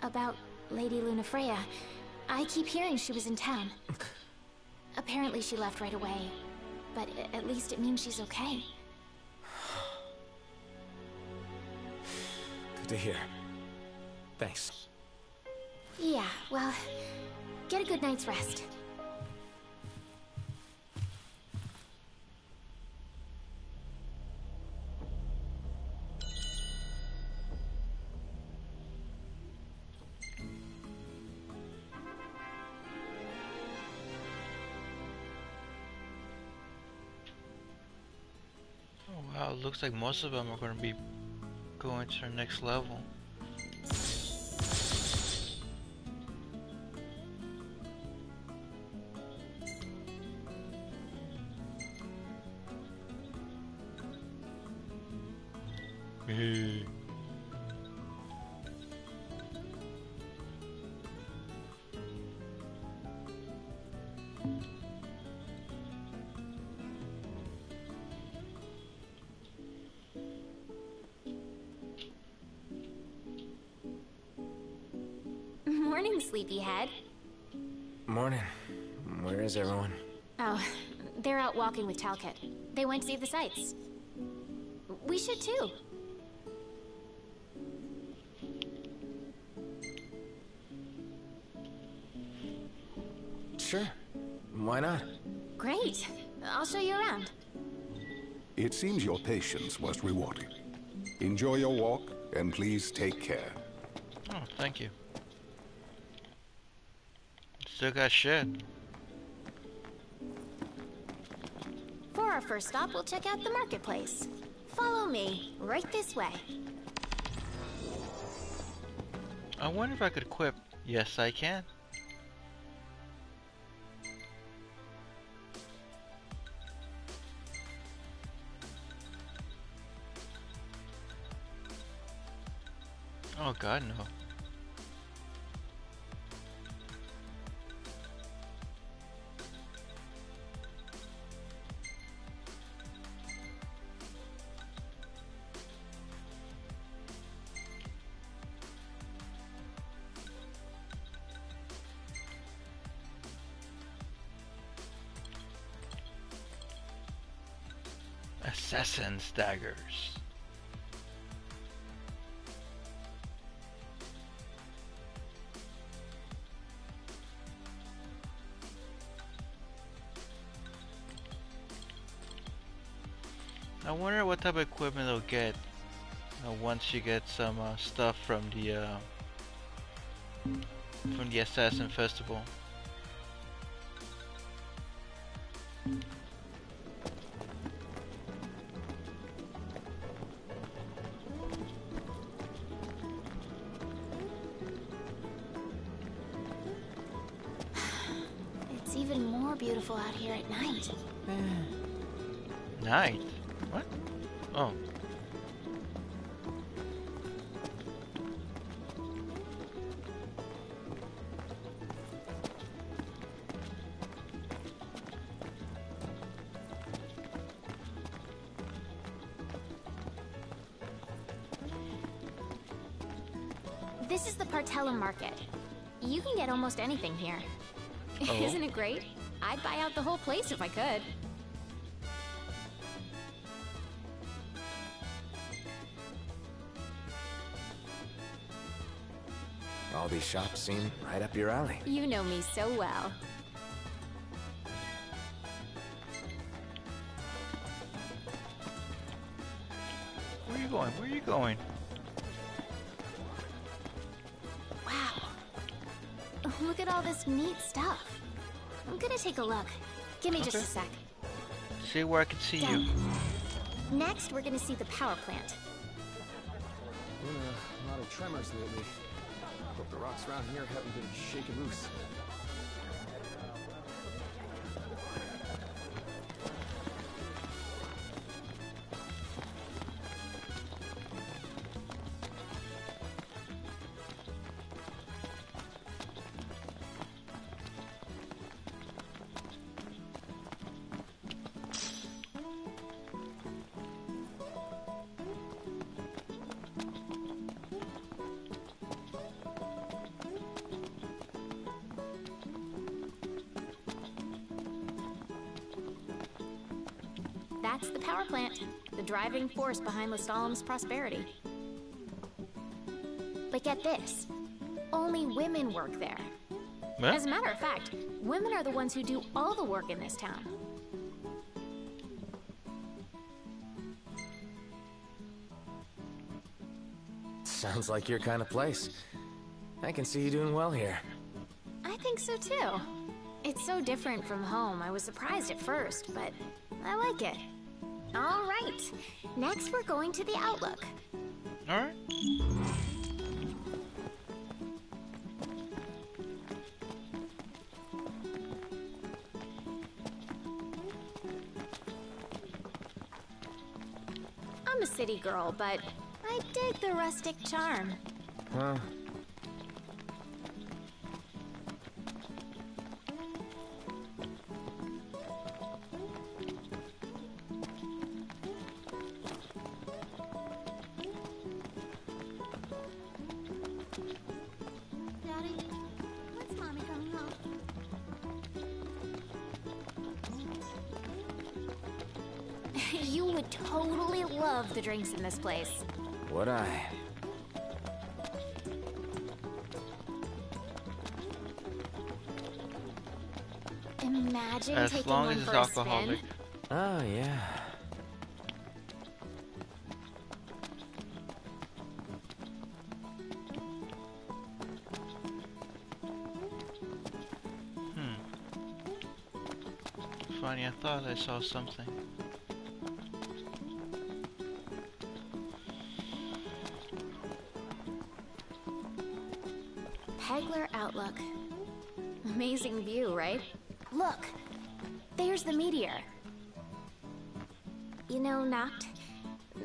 about Lady Lunafreya, I keep hearing she was in town. Apparently she left right away, but at least it means she's okay. Good to hear. Thanks. Yeah, well, get a good night's rest. Looks like most of them are going to be going to their next level. Morning, sleepyhead. Morning. Where is everyone? Oh, they're out walking with Talcott. They went to see the sights. We should too. Sure. Why not? Great. I'll show you around. It seems your patience was rewarded. Enjoy your walk, and please take care. Oh, thank you. Still got shit. For our first stop, we'll check out the marketplace. Follow me, right this way. I wonder if I could equip. Yes, I can. Oh God, no. Assassin's daggers. I wonder what type of equipment they'll get uh, once you get some uh, stuff from the uh, from the Assassin Festival. It's even more beautiful out here at night. Night? What? Oh. This is the Partella Market. You can get almost anything here. Oh. Isn't it great? I'd buy out the whole place if I could. All these shops seem right up your alley. You know me so well. Where are you going? Where are you going? Wow. Look at all this neat stuff. I'm gonna take a look. Give me okay. just a sec. See where I can see Done. you. Next, we're gonna see the power plant. Been a lot of tremors lately. The rocks around here haven't been shaken loose. That's the power plant, the driving force behind Lestalum's prosperity. But get this, only women work there. What? As a matter of fact, women are the ones who do all the work in this town. Sounds like your kind of place. I can see you doing well here. I think so too. It's so different from home. I was surprised at first, but I like it. All right. Next, we're going to the Outlook. All right. I'm a city girl, but I dig the rustic charm. Huh. You would totally love the drinks in this place. Would I? Imagine as taking long one as it's alcoholic. Oh yeah. Hmm. Funny, I thought I saw something. Outlook. Amazing view, right? Look! There's the meteor. You know, Noct,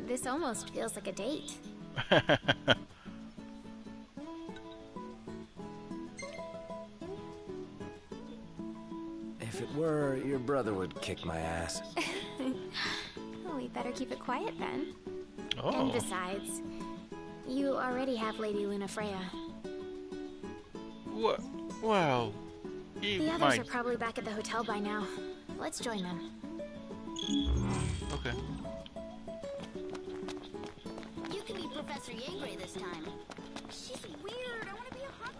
this almost feels like a date. If it were, your brother would kick my ass. Well, we better keep it quiet then. Oh. And besides, you already have Lady Lunafreya. Wha wow. He the others might. are probably back at the hotel by now. Let's join them. Okay. You can be Professor Yangre this time. She's weird. I want to be a hot.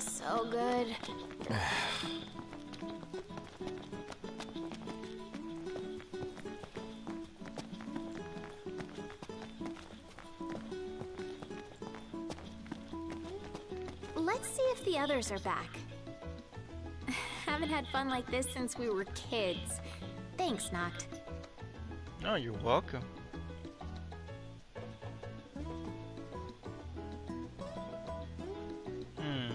feels so good. Let's see if the others are back. Haven't had fun like this since we were kids. Thanks, Noct. Oh, you're welcome. Hmm.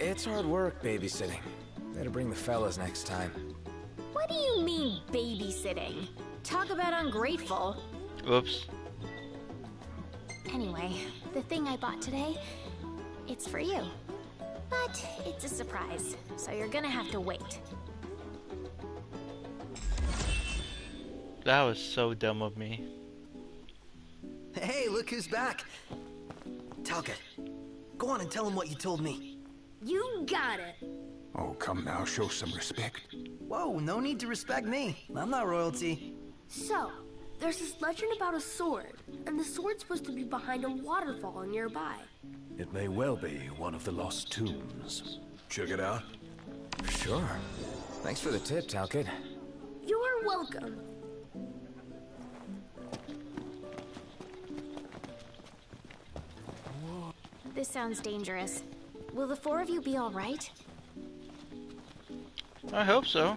It's hard work babysitting. Better bring the fellas next time. What do you mean babysitting? Talk about ungrateful. Oops. Anyway, the thing I bought today, it's for you. But it's a surprise, so you're gonna have to wait. That was so dumb of me. Hey, look who's back. Talcott, go on and tell him what you told me. You got it. Oh, come now, show some respect. Whoa, no need to respect me. I'm not royalty. So, there's this legend about a sword, and the sword's supposed to be behind a waterfall nearby. It may well be one of the lost tombs. Check it out. Sure. Thanks for the tip, Talcott. You're welcome. This sounds dangerous. Will the four of you be all right? I hope so.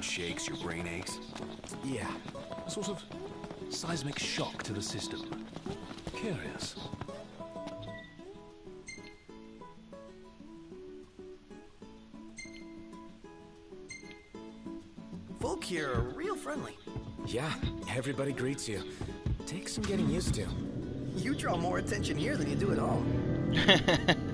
Shakes, your brain aches? Yeah. Sort of seismic shock to the system. Curious. Folk here are real friendly. Yeah, everybody greets you. Takes some getting used to. You draw more attention here than you do at home.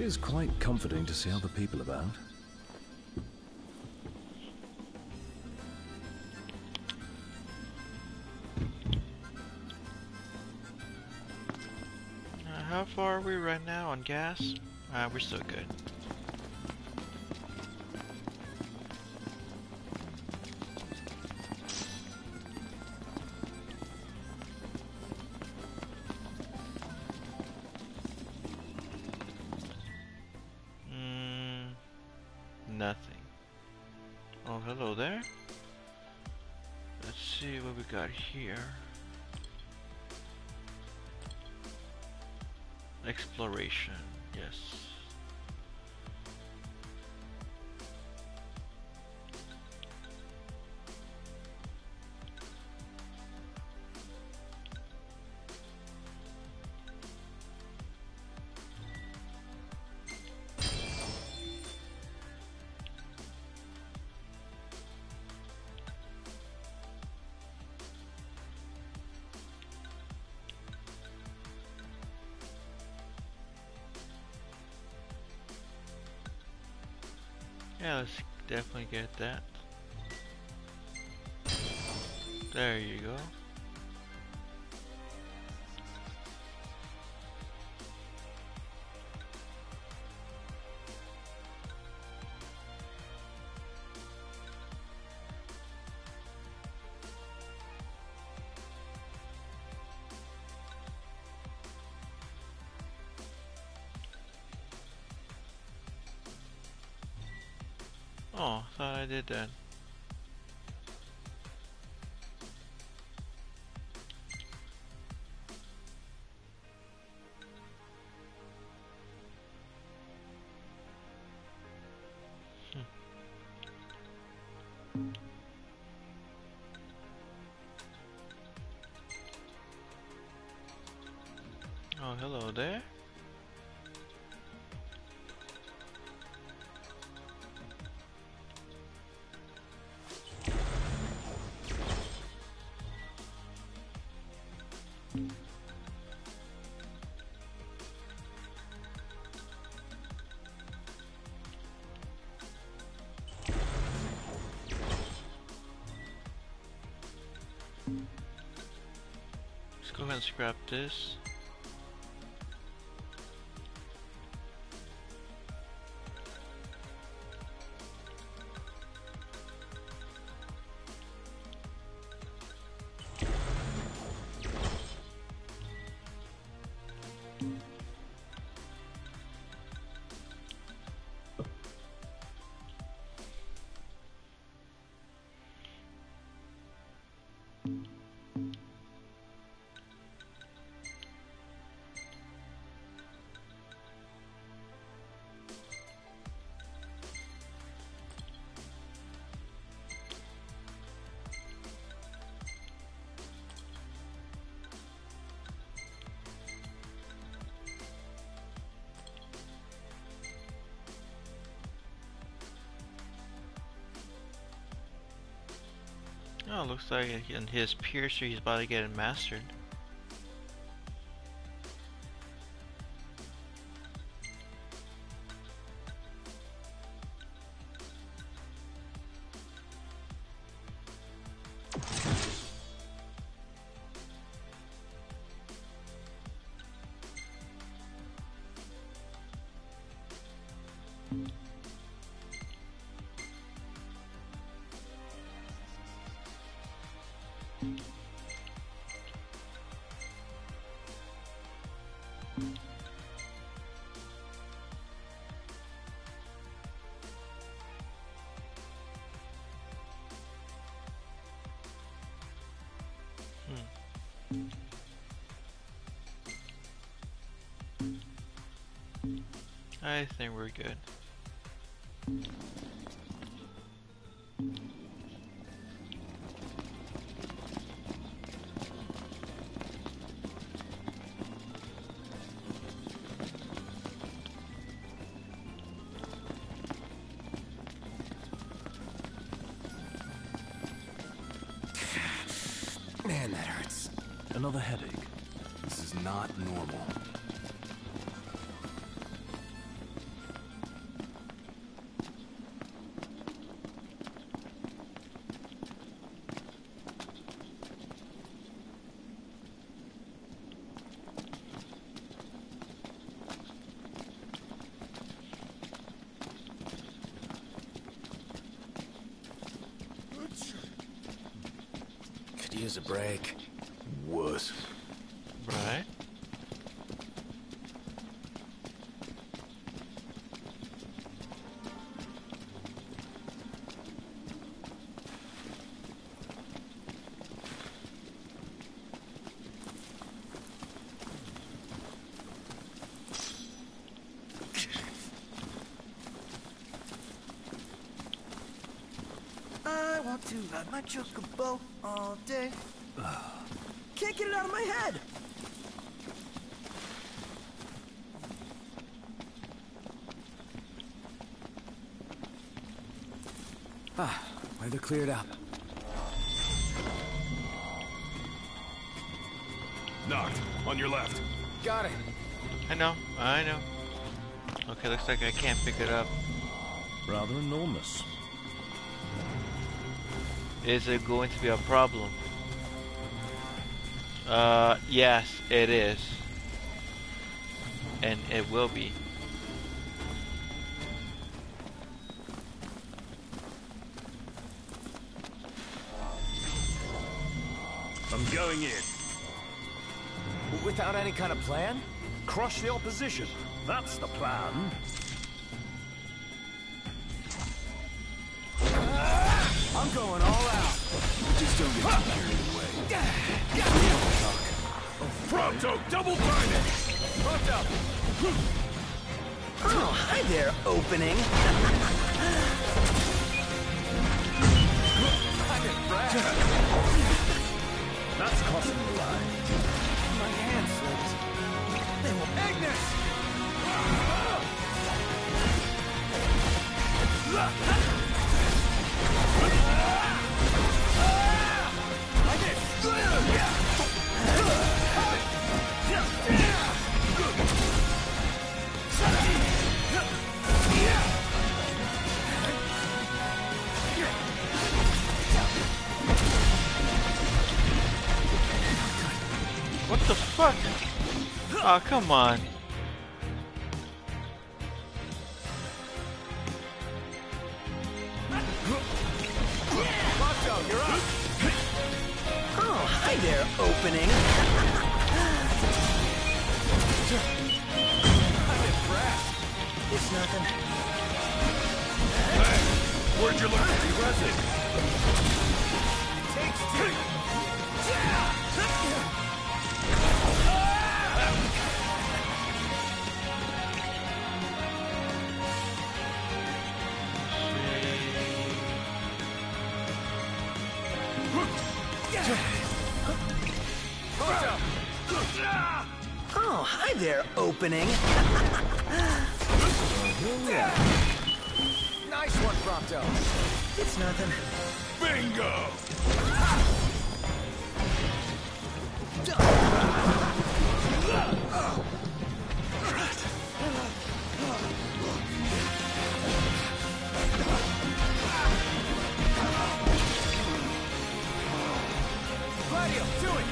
It is quite comforting to see other people about. Uh, how far are we right now on gas? Uh, we're still good. Here. Exploration, yes. Yeah, let's definitely get that. There you go. Oh, thought I did that. Hmm. Oh, hello there. Go ahead and scrap this. Oh, looks like in his piercer he's about to get it mastered. I think we're good. Man, that hurts. Another headache. This is not normal. Gives a break. Wuss. Right. My chocobo all day. Can't get it out of my head. Ah, weather cleared up. Knocked on your left. Got it. I know. I know. Okay, looks like I can't pick it up. Rather enormous. Is it going to be a problem? Uh, yes, it is. And it will be. I'm going in. Without any kind of plan? Crush the opposition. That's the plan. I'm going all out. Just don't get ah. carried away. Oh, Prompto, double timing. Prompto. Oh, hi there, opening. That's costing me life. My hand slipped. They will Agnes. Ah. Ah. What the fuck? Oh, come on. Opening. Nice one, Prompto. It's nothing. Bingo! Gladio, do it!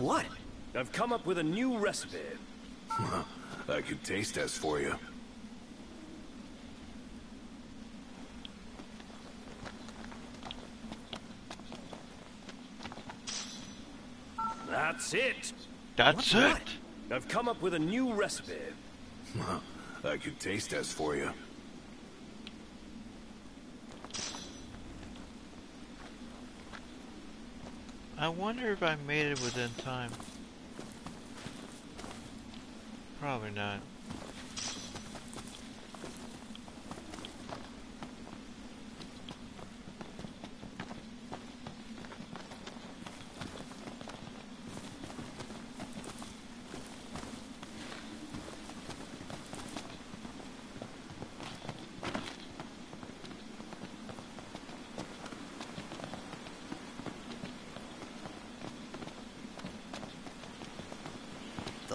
What? I've come up with a new recipe. I could taste test for you. That's it. That's what? It. What? I've come up with a new recipe. I could taste test for you. I wonder if I made it within time. Probably not.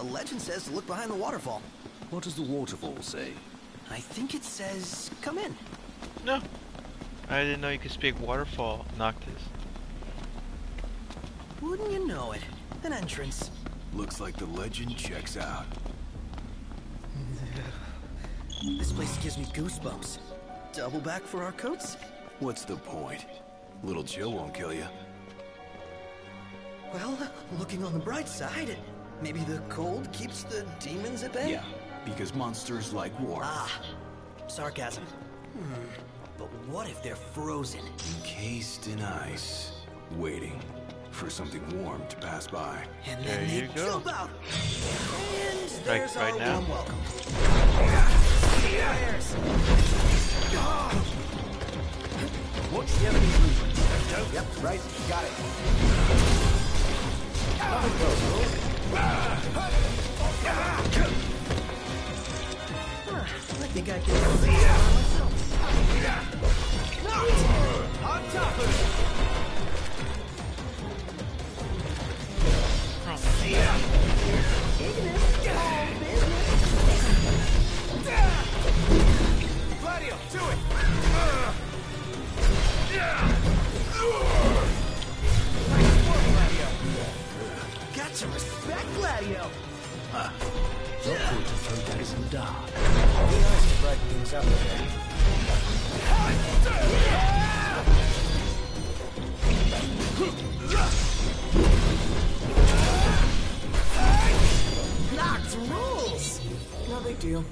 the legend says to look behind the waterfall. What does the waterfall say? I think it says, come in. No. I didn't know you could speak waterfall, Noctis. Wouldn't you know it? An entrance. Looks like the legend checks out. This place gives me goosebumps. Double back for our coats? What's the point? Little chill won't kill you. Well, looking on the bright side, maybe the cold keeps the demons at bay? Yeah, because monsters like warmth. Ah, sarcasm. Hmm, but what if they're frozen? Encased in ice, waiting for something warm to pass by. And then there you they go. jump out. And there's right, right our now. warm welcome. Yeah. Watch the enemy's movements. Yep, right, got it. Let it go, bro. Huh, I think I can do this myself. No! On top of it! Ignis, all business. Gladio, do it! Uh. Got to respect Gladio. Huh. Look forward to throw that isn't dark. It'd be nice to break things up a bit. Knocked rules. No big deal.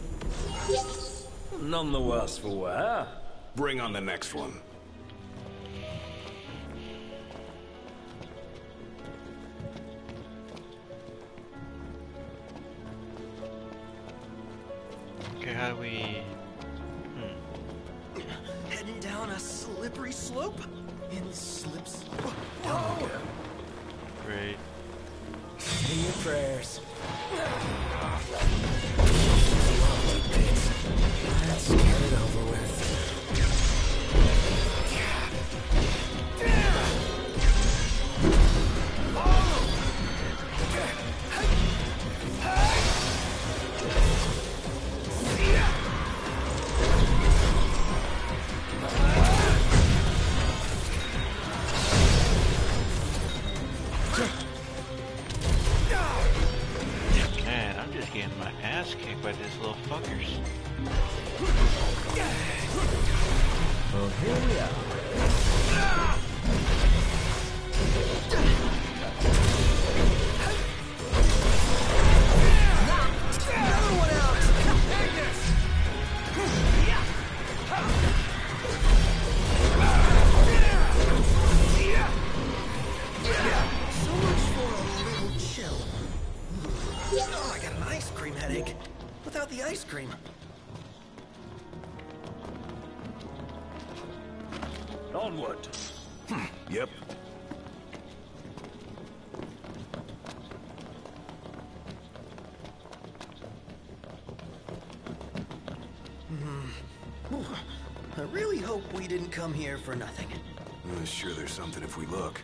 None the worse for wear. Bring on the next one. How do we... Hmm. Heading down a slippery slope? In slips... Oh! Great. Say your prayers. Let's get it over with. Oh! Man, I'm just getting my ass kicked by these little fuckers. Well, here we are. Another one out. So much for a little chill. Oh, I got an ice cream headache. Without the ice cream. Onward. Hm. Yep. I really hope we didn't come here for nothing. I'm sure there's something if we look.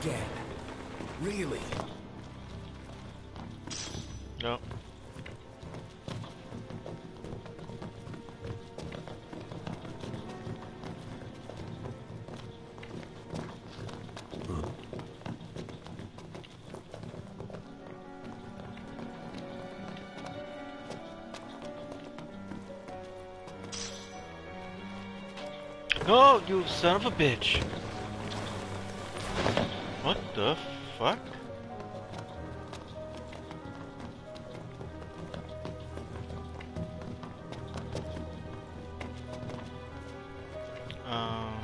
Again. Really? No. No, you son of a bitch! What the fuck? Um,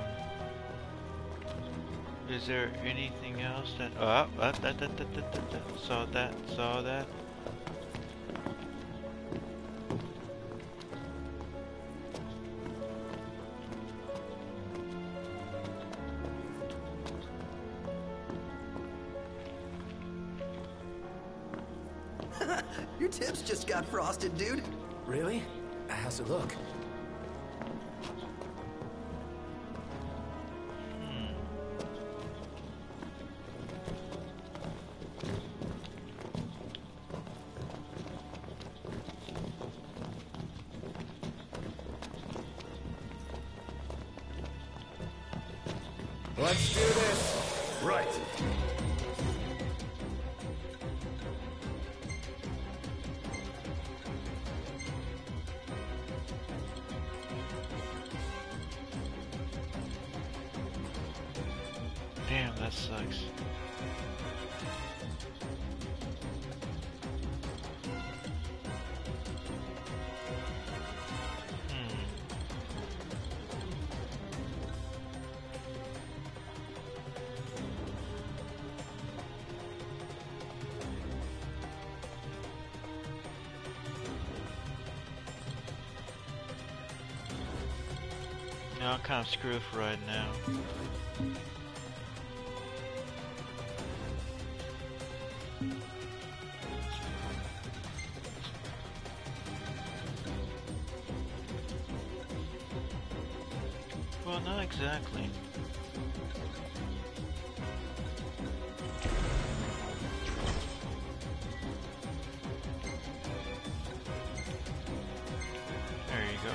is there anything else that? Oh, that, that, that, that, that, that, that. Saw that, saw that. Your tips just got frosted, dude. Really? How's it look? Let's do this. Right. Damn, that sucks. I'm kind of screwed for right now. Well, not exactly. There you go.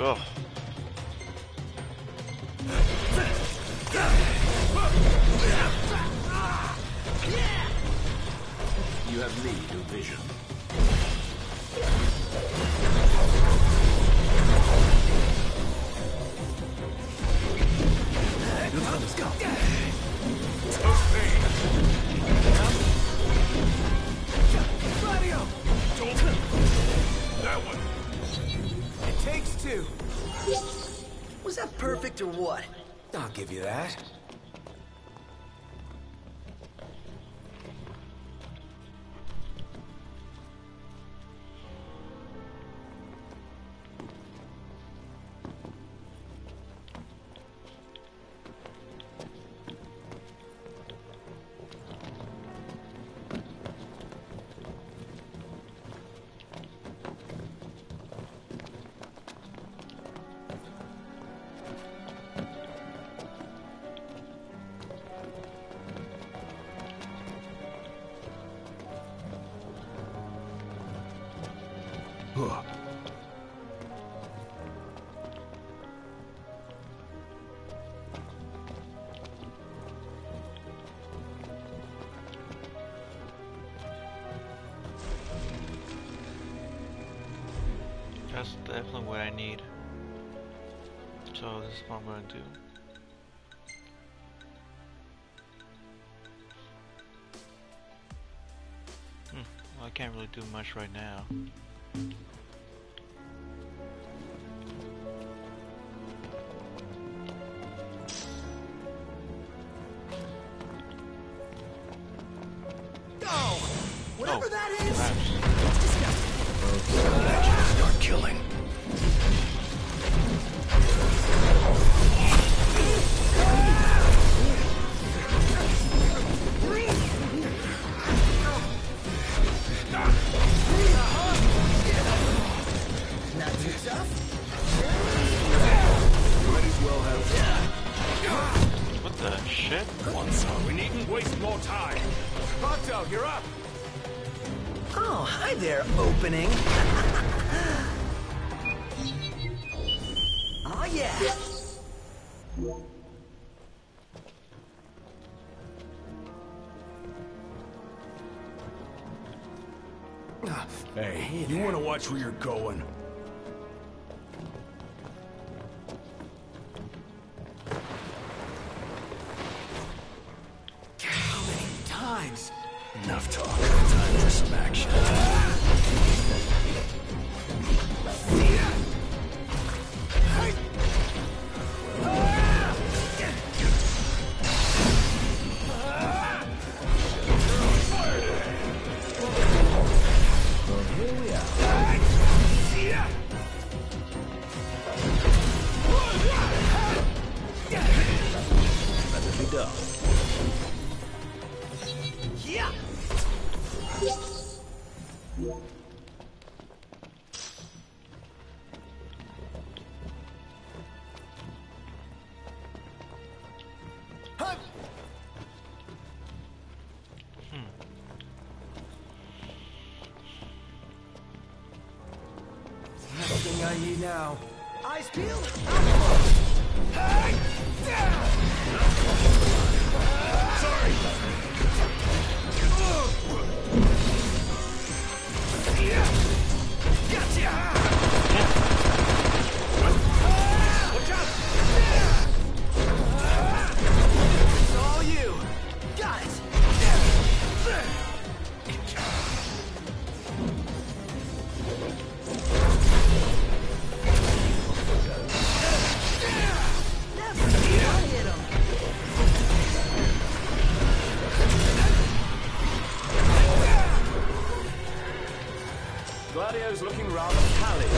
Oh. You have me to vision. Let's go. Gladio. That one. It takes two. Was that perfect or what? I'll give you that. That's definitely what I need. So this is what I'm gonna do. Hmm. Well, I can't really do much right now. Hey, you want to watch where you're going? How many times? Enough talk. Time for some action. everything I need now. I feel. Sorry. Gotcha. Watch out. It's all you. Got it. Gladio's looking rather pallid.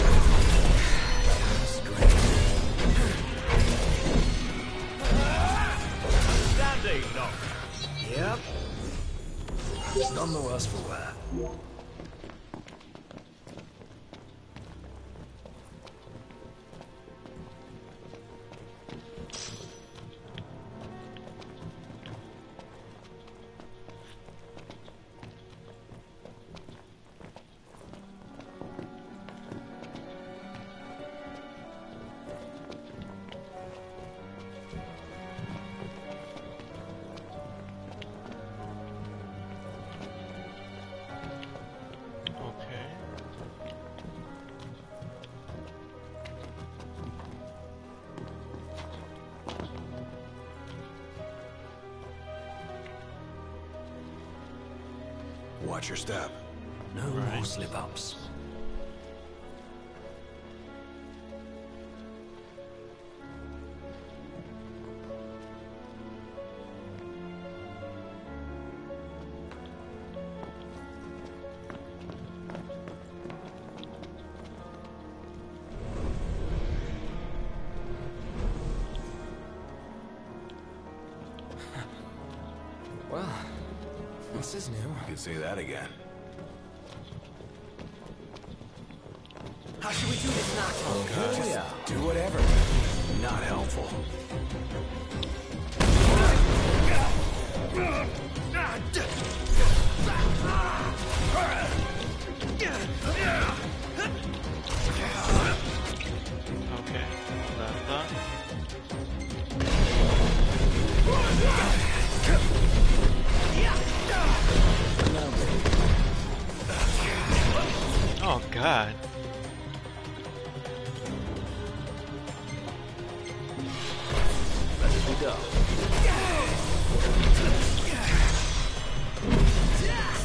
Standing knock. Yep. It's none the worse for wear. Watch your step. No right. more slip-ups. Say that again. How should we do this, Noctis? Oh, God. Just yeah. do whatever. Not helpful. Okay. That's done. Oh God. Ready to go. Oh God.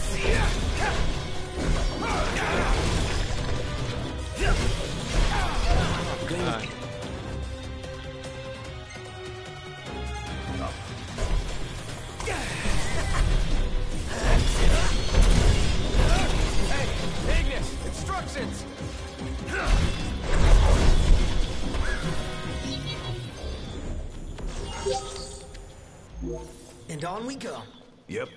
Instructions! And on we go. Yep.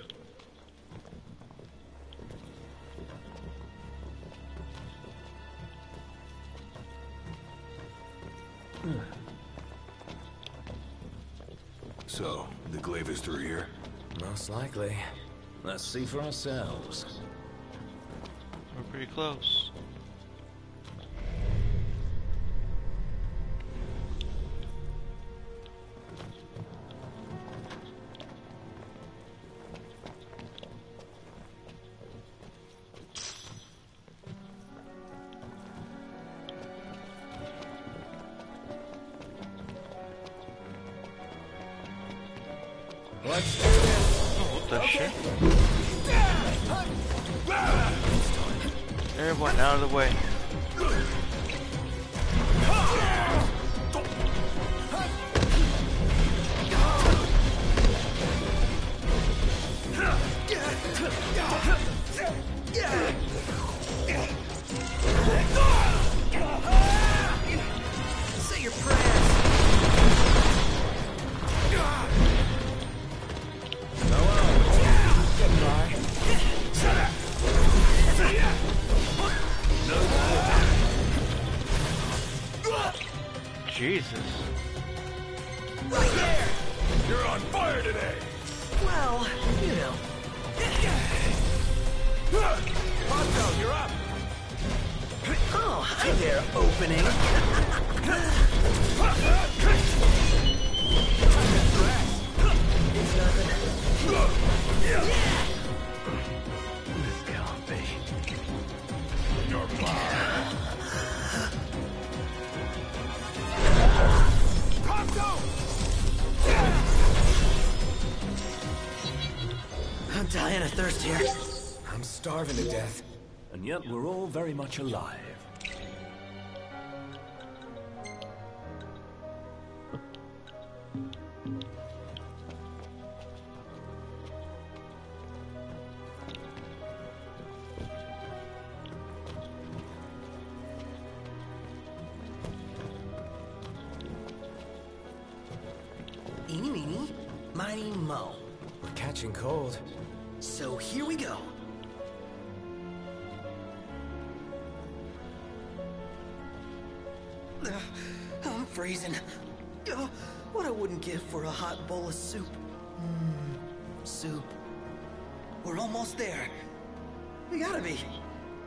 So, the glaive is through here? Most likely. Let's see for ourselves. We're pretty close. Prompto, you're up! Oh, hi there, opening. It's nothing. Yeah. This can't be. You're blind. I'm dying of thirst here. I'm starving to death. And yet we're all very much alive. Eeny, meeny, miny, moe. We're catching cold. So here we go. I'm freezing. Oh, what I wouldn't give for a hot bowl of soup. Mm, soup. We're almost there. We gotta be,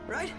right?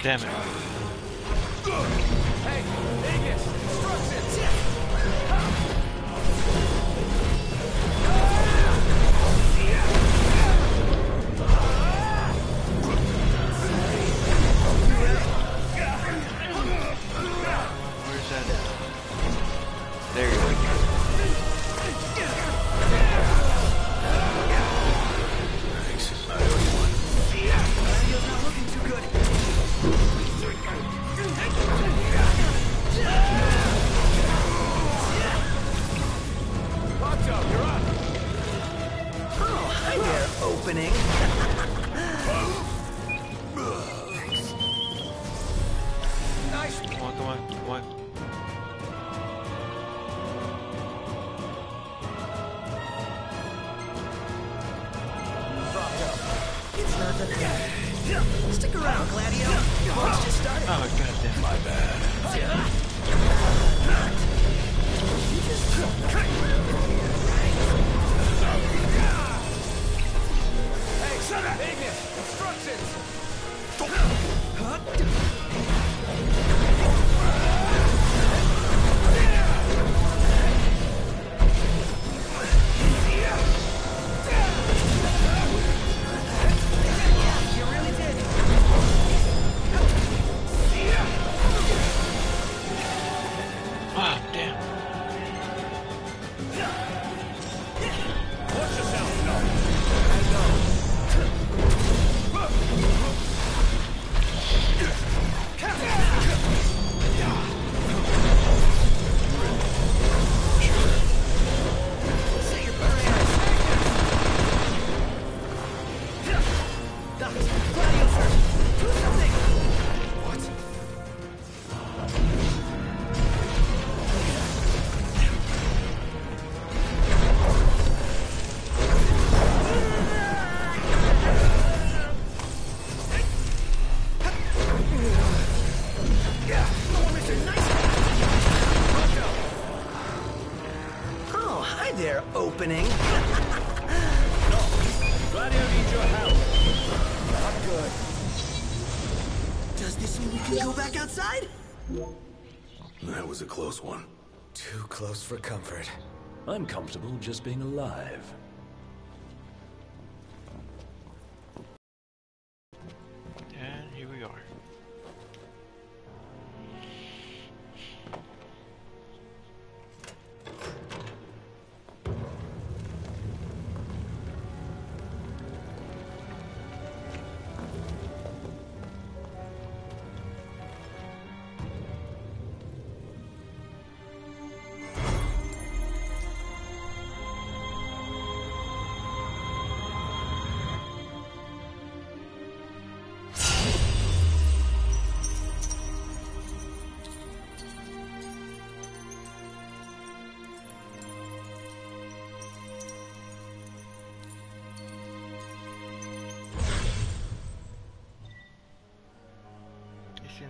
Damn it. Hey, take it! Destruction! Where's that at? There you go. Thanks. I owe you one. Radio's not looking too good. Prompto, you're up. Oh, hi there, opening. Thanks. Nice. Come on, come on, come on. Prompto, it's nothing. Yeah. Stick around, Gladio. Your boss just started. Oh, goddamn. My bad. You just hey, shut up! Ignis! Instructions! Opening. Gladio needs your help. Not good. Does this mean we can go back outside? That was a close one. Too close for comfort. I'm comfortable just being alive. And here we are.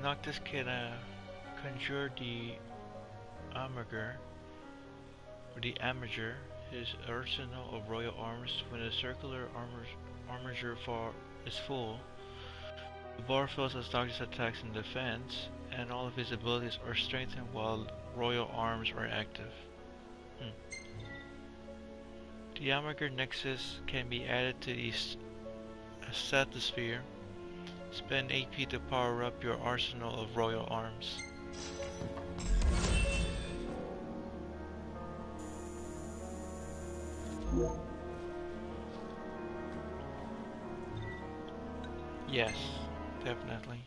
Noctis can uh, conjure the Armiger, or the Armiger, his arsenal of royal arms. When a circular Armiger is full, the bar fills as Noctis attacks and defends, and all of his abilities are strengthened while royal arms are active. Hmm. The Armiger Nexus can be added to the Stratosphere. Spend A P to power up your arsenal of royal arms. Yes, definitely.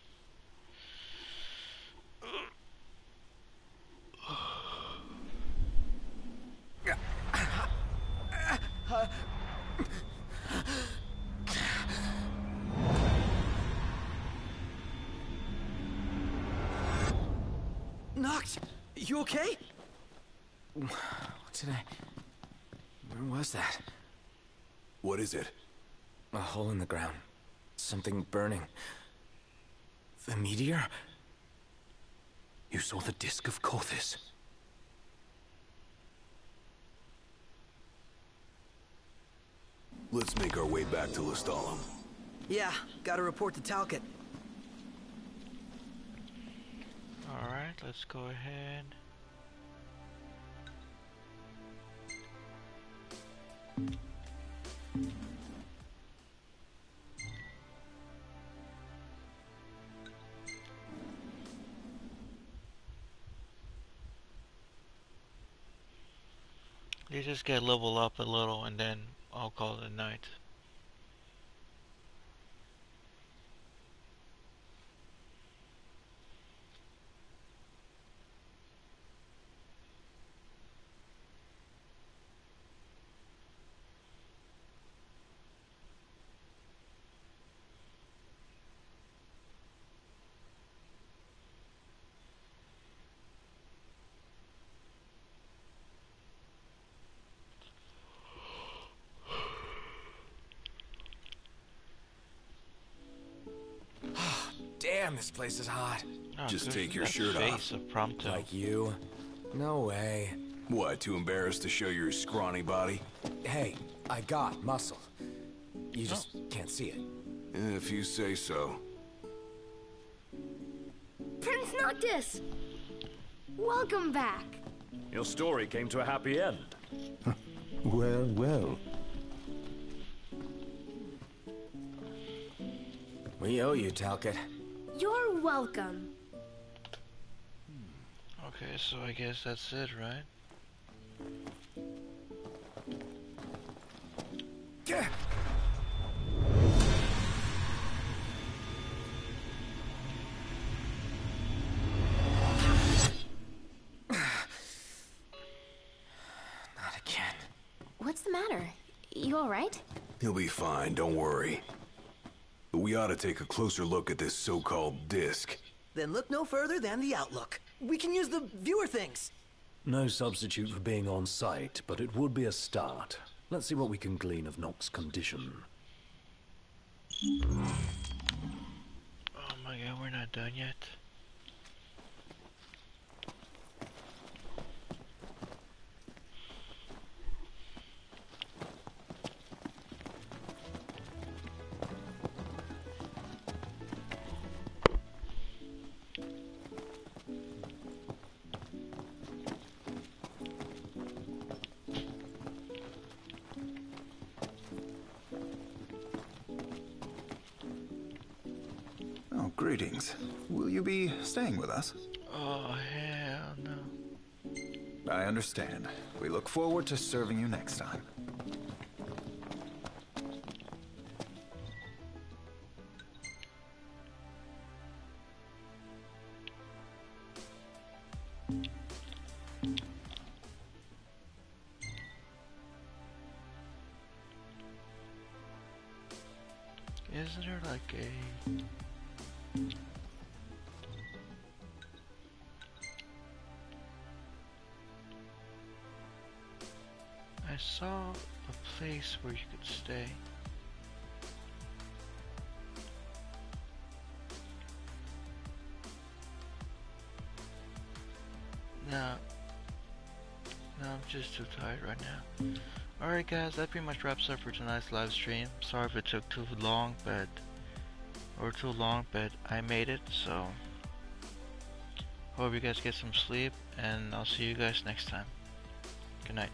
You okay? What did I... Where was that? What is it? A hole in the ground. Something burning. The meteor? You saw the disk of Kothis. Let's make our way back to Lestalum. Yeah, gotta report to Talcott. Alright, let's go ahead. You just gotta level up a little and then I'll call it a night. Damn, this place is hot. Oh, just take your shirt off. Of Prompto. Like you? No way. What, too embarrassed to show your scrawny body? Hey, I got muscle. You just oh. can't see it. If you say so. Prince Noctis! Welcome back. Your story came to a happy end. Well, well. We owe you, Talcott. You're welcome. Okay, so I guess that's it, right? Yeah. Not again. What's the matter? You all right? He'll be fine, don't worry. But we ought to take a closer look at this so-called disc. Then look no further than the Outlook. We can use the viewer things. No substitute for being on site, but it would be a start. Let's see what we can glean of Noct's condition. Oh my god, we're not done yet. Greetings. Will you be staying with us? Oh, hell no. I understand. We look forward to serving you next time. Isn't there like a... I saw a place where you could stay. Nah. No, I'm just too tired right now. Alright guys, that pretty much wraps up for tonight's live stream. Sorry if it took too long, but or too long, but I made it, so hope you guys get some sleep, and I'll see you guys next time. Good night.